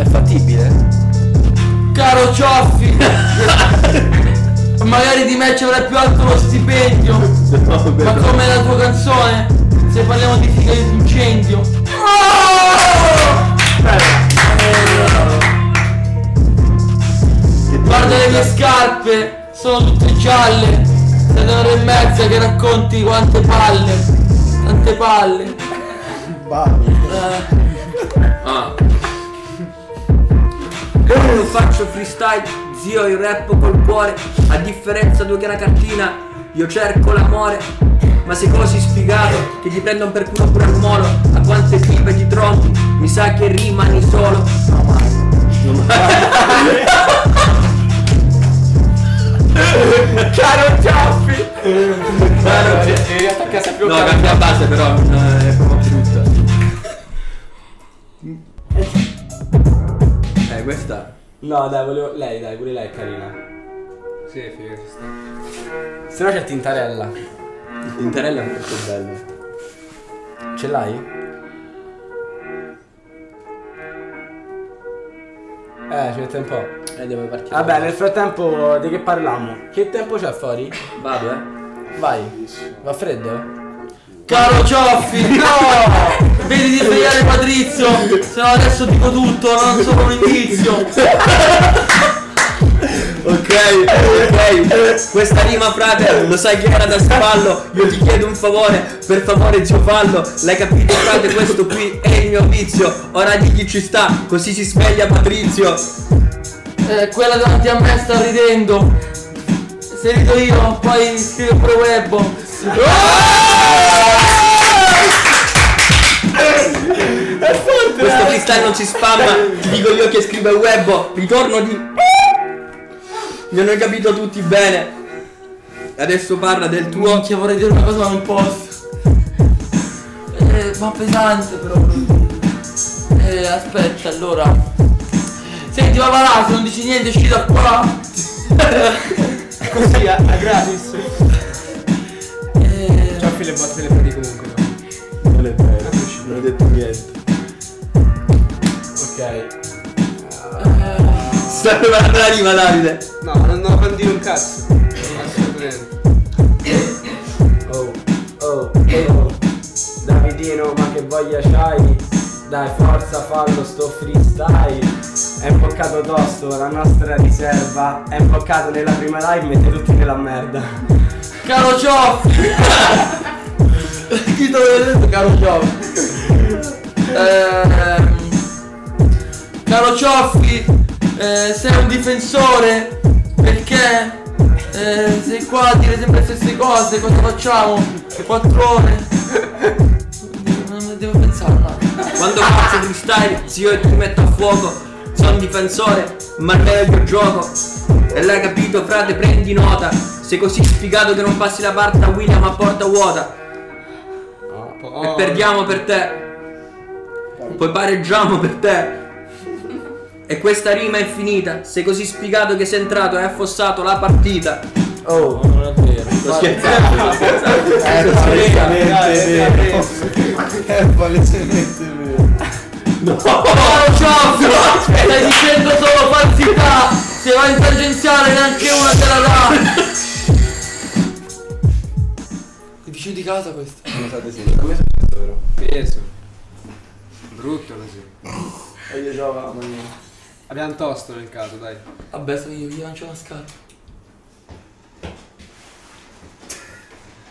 È fattibile? Caro Cioffi, magari di me ci avrai più alto lo stipendio. Ma come la tua canzone, se parliamo di figa di incendio. Guarda le mie scarpe, sono tutte gialle. Sei un'ora e mezza che racconti quante palle. Tante palle. Io non faccio freestyle, zio io rappo col cuore. A differenza tu che una cartina, io cerco l'amore. Ma sei così sfigato che ti prendo per culo pure al molo. A quante tipe ti trovi, mi sa che rimani solo. No ma non mai. Caro Cioffi. No, cambia base però, è proprio brutta. Questa? No dai, volevo. Lei dai, pure lei è carina. Sì, è figo. Se no c'è Tintarella. Il Tintarella è molto bello. Ce l'hai? Ci mette un po'. Devo partire. Vabbè, nel frattempo di che parliamo? Che tempo c'è fuori? Vado, Vai. Va freddo? Caro Cioffi, no! Vedi di svegliare Patrizio, se no adesso dico tutto, non solo un indizio. Ok, questa rima, frate, lo sai che era da spallo. Io ti chiedo un favore, per favore zio fallo. L'hai capito, frate, questo qui è il mio vizio. Ora digli ci sta, così si sveglia Patrizio. Quella davanti a me sta ridendo. Se rido io, poi scrivo pure Webbo. Questo freestyle non si spamma, ti dico io che scrive il Webbo. Ritorno di... Mi hanno capito tutti bene. Adesso parla del tuo... Minchia, vorrei dire una cosa ma non posso. Ma pesante però. Aspetta, allora. Senti Vavalà, se non dici niente esci da qua. Così, a gratis. Cioffi le botte le prendi comunque, no? Non le prendo, non ho detto niente. Sta preparando la rima Davide. No, non fa dire un cazzo. Assolutamente. Oh Davidino, ma che voglia c'hai? Dai forza fallo sto freestyle. È imboccato tosto, la nostra riserva. È imboccato nella prima live, mette tutti nella merda. Caro Cioffi. Chi te l'aveva detto caro Cioffi? Caro Cioffi, sei un difensore, perché sei qua a dire sempre le stesse cose, cosa facciamo? 4 ore? Non devo pensare no. Quando faccio freestyle, se io ti metto a fuoco, sono un difensore, ma non è il mio gioco. E l'hai capito frate, prendi nota, sei così sfigato che non passi la parte da William a porta vuota. E perdiamo per te, poi pareggiamo per te. E questa rima è finita. Sei così spiegato che sei entrato e hai affossato la partita. Oh, non è vero. Sto scherzando. È palesemente vero. No, Cioffi, stai dicendo solo falsità. Se vai in tangenziale neanche una te la dà. È vicino di casa questo. Non so se è vero. Peso. Brutto così. E io gioco. Abbiamo tosto nel caso, dai. Vabbè, sono io, gli lancio la scarpa.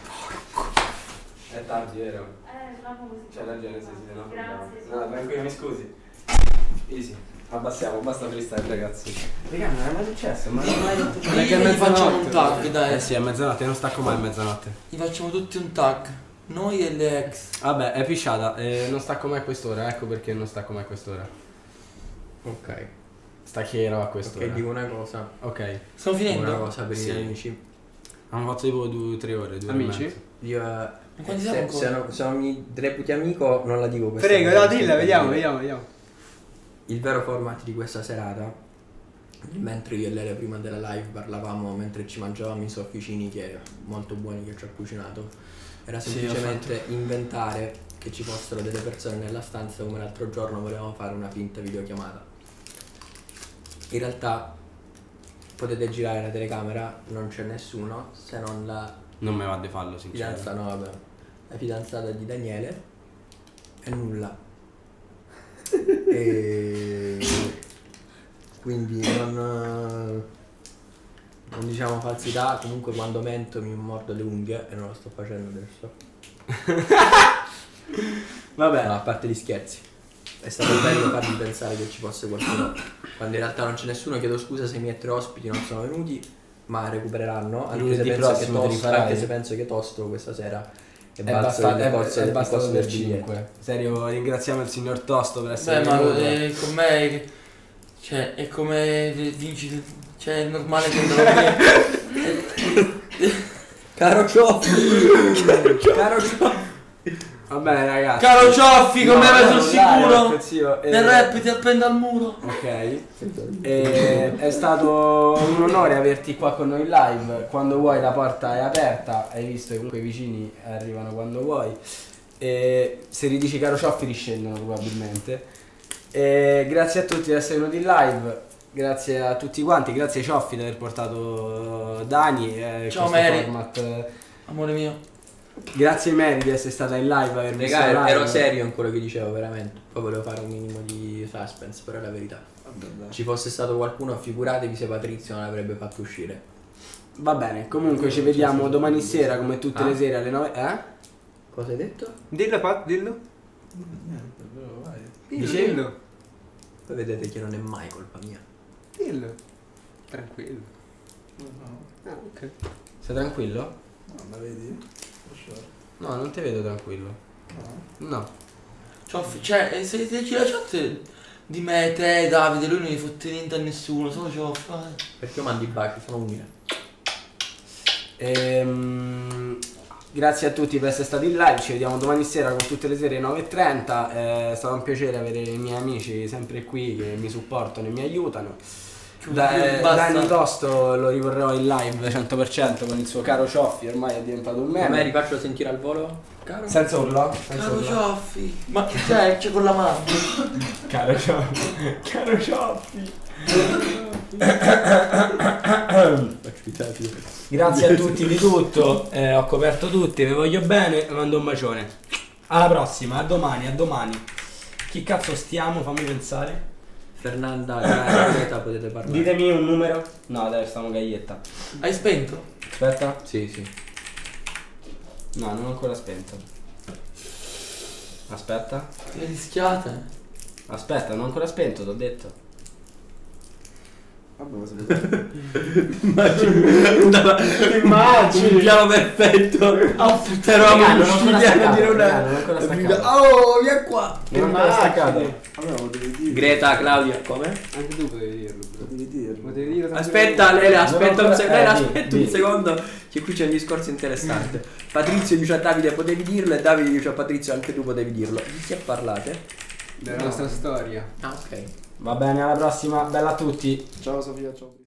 Porco. È tardi, vero? C'è ragione, sì, no? Grazie. No, tranquillo, mi scusi. Easy. Abbassiamo, basta freestyle, ragazzi. Raga, non è mai successo, ma non è mai detto. Non è che noi facciamo un tag, dai. Sì, è mezzanotte, non stacco mai a mezzanotte. Gli facciamo tutti un tag. Noi e le ex. Vabbè, è pisciata, non stacco mai a quest'ora, ecco perché non stacco mai a quest'ora. Ok, staccherò a quest'ora. Ok, dico una cosa. Ok, stiamo finendo. Una cosa per gli amici. Hanno fatto tipo 2 o 3 ore. Amici? Io. Se non mi reputi amico, non la dico questa. Prego, no, dilla, vediamo. Il vero format di questa serata, mentre io e Lele prima della live parlavamo, mentre ci mangiavamo i sofficini, che molto buoni che ci ha cucinato, era semplicemente inventare che ci fossero delle persone nella stanza. Come l'altro giorno volevamo fare una finta videochiamata. In realtà potete girare la telecamera, non c'è nessuno se non la... Non me va di fallo sinceramente. Fidanza, no, vabbè. La fidanzata di Daniele e nulla. E... quindi non diciamo falsità, comunque quando mento mi mordo le unghie e non lo sto facendo adesso. Vabbè, no, a parte gli scherzi. È stato bello farvi pensare che ci fosse qualcuno quando in realtà non c'è nessuno. Chiedo scusa se i miei 3 ospiti non sono venuti, ma recupereranno. Anche se penso che tosto questa sera è bastato per 5. Serio, ringraziamo il signor Tosto per essere venuto. Beh, ma con me, cioè, è come vinci, cioè è normale che non... Caro Cioffi. Vabbè ragazzi. Caro Cioffi, come era sul sicuro? Del rap ti appendo al muro. Ok. È stato un onore averti qua con noi in live. Quando vuoi la porta è aperta. Hai visto che comunque i vicini arrivano quando vuoi. E se ridici caro Cioffi riscendono probabilmente. E grazie a tutti di essere venuti in live. Grazie a tutti quanti, grazie Cioffi di aver portato Dani. Ciao Mary. Format. Amore mio. Grazie Mary di essere stata in live, aver visto la live. Ero serio in quello che dicevo, veramente. Poi volevo fare un minimo di suspense, però è la verità. Vabbè. Ci fosse stato qualcuno, figuratevi se Patrizio non l'avrebbe fatto uscire. Va bene, comunque ci vediamo domani sera come tutte le sere alle 9. Cosa hai detto? Dillo Pat, dillo. Dillo. Poi vedete che non è mai colpa mia. Dillo. Tranquillo. Ok. Sei tranquillo? No, la vedi? No, non ti vedo tranquillo. No. No. Cioffi, cioè, se c'è la chat di me, te, Davide, lui non gli fotte niente a nessuno, solo Cioffi. Perché io mando i baci, sono umile. Grazie a tutti per essere stati in live, ci vediamo domani sera con tutte le sere 9:30. È stato un piacere avere i miei amici sempre qui che mi supportano e mi aiutano. Dani Tosto lo rivorrò in live 100% con il suo caro Cioffi, ormai è diventato un meme. A me rifaccio sentire al volo? Caro? Senza urlo? Caro Cioffi! Ma cioè, c'è con la mano! Caro Cioffi! Caro Cioffi! Grazie a tutti di tutto, ho coperto tutti, vi voglio bene, mando un bacione. Alla prossima, a domani, a domani. Chi cazzo stiamo? Fammi pensare. Fernanda, potete parlare. Ditemi un numero. No, dai, stiamo Gaglietta. Hai spento? Aspetta. Sì, sì. No, non ho ancora spento. Aspetta. Ti rischiate. Aspetta, non ho ancora spento, t'ho detto. Vabbè, lo sapete. Immagini. Un piano perfetto. Però non dire una. Oh, via qua. Non me la staccate. Allora, Greta, Claudia, come? Anche tu potevi dirlo, bro. Potevi dirlo. Potevi dirlo. Aspetta, Lele, aspetta un secondo. Aspetta un secondo. Che qui c'è un discorso interessante. Patrizio dice a Davide potevi dirlo e Davide dice a Patrizio anche tu potevi dirlo. Di che parlate? Della nostra storia. Ah, ok. Va bene, alla prossima. Bella a tutti. Ciao Sofia, ciao.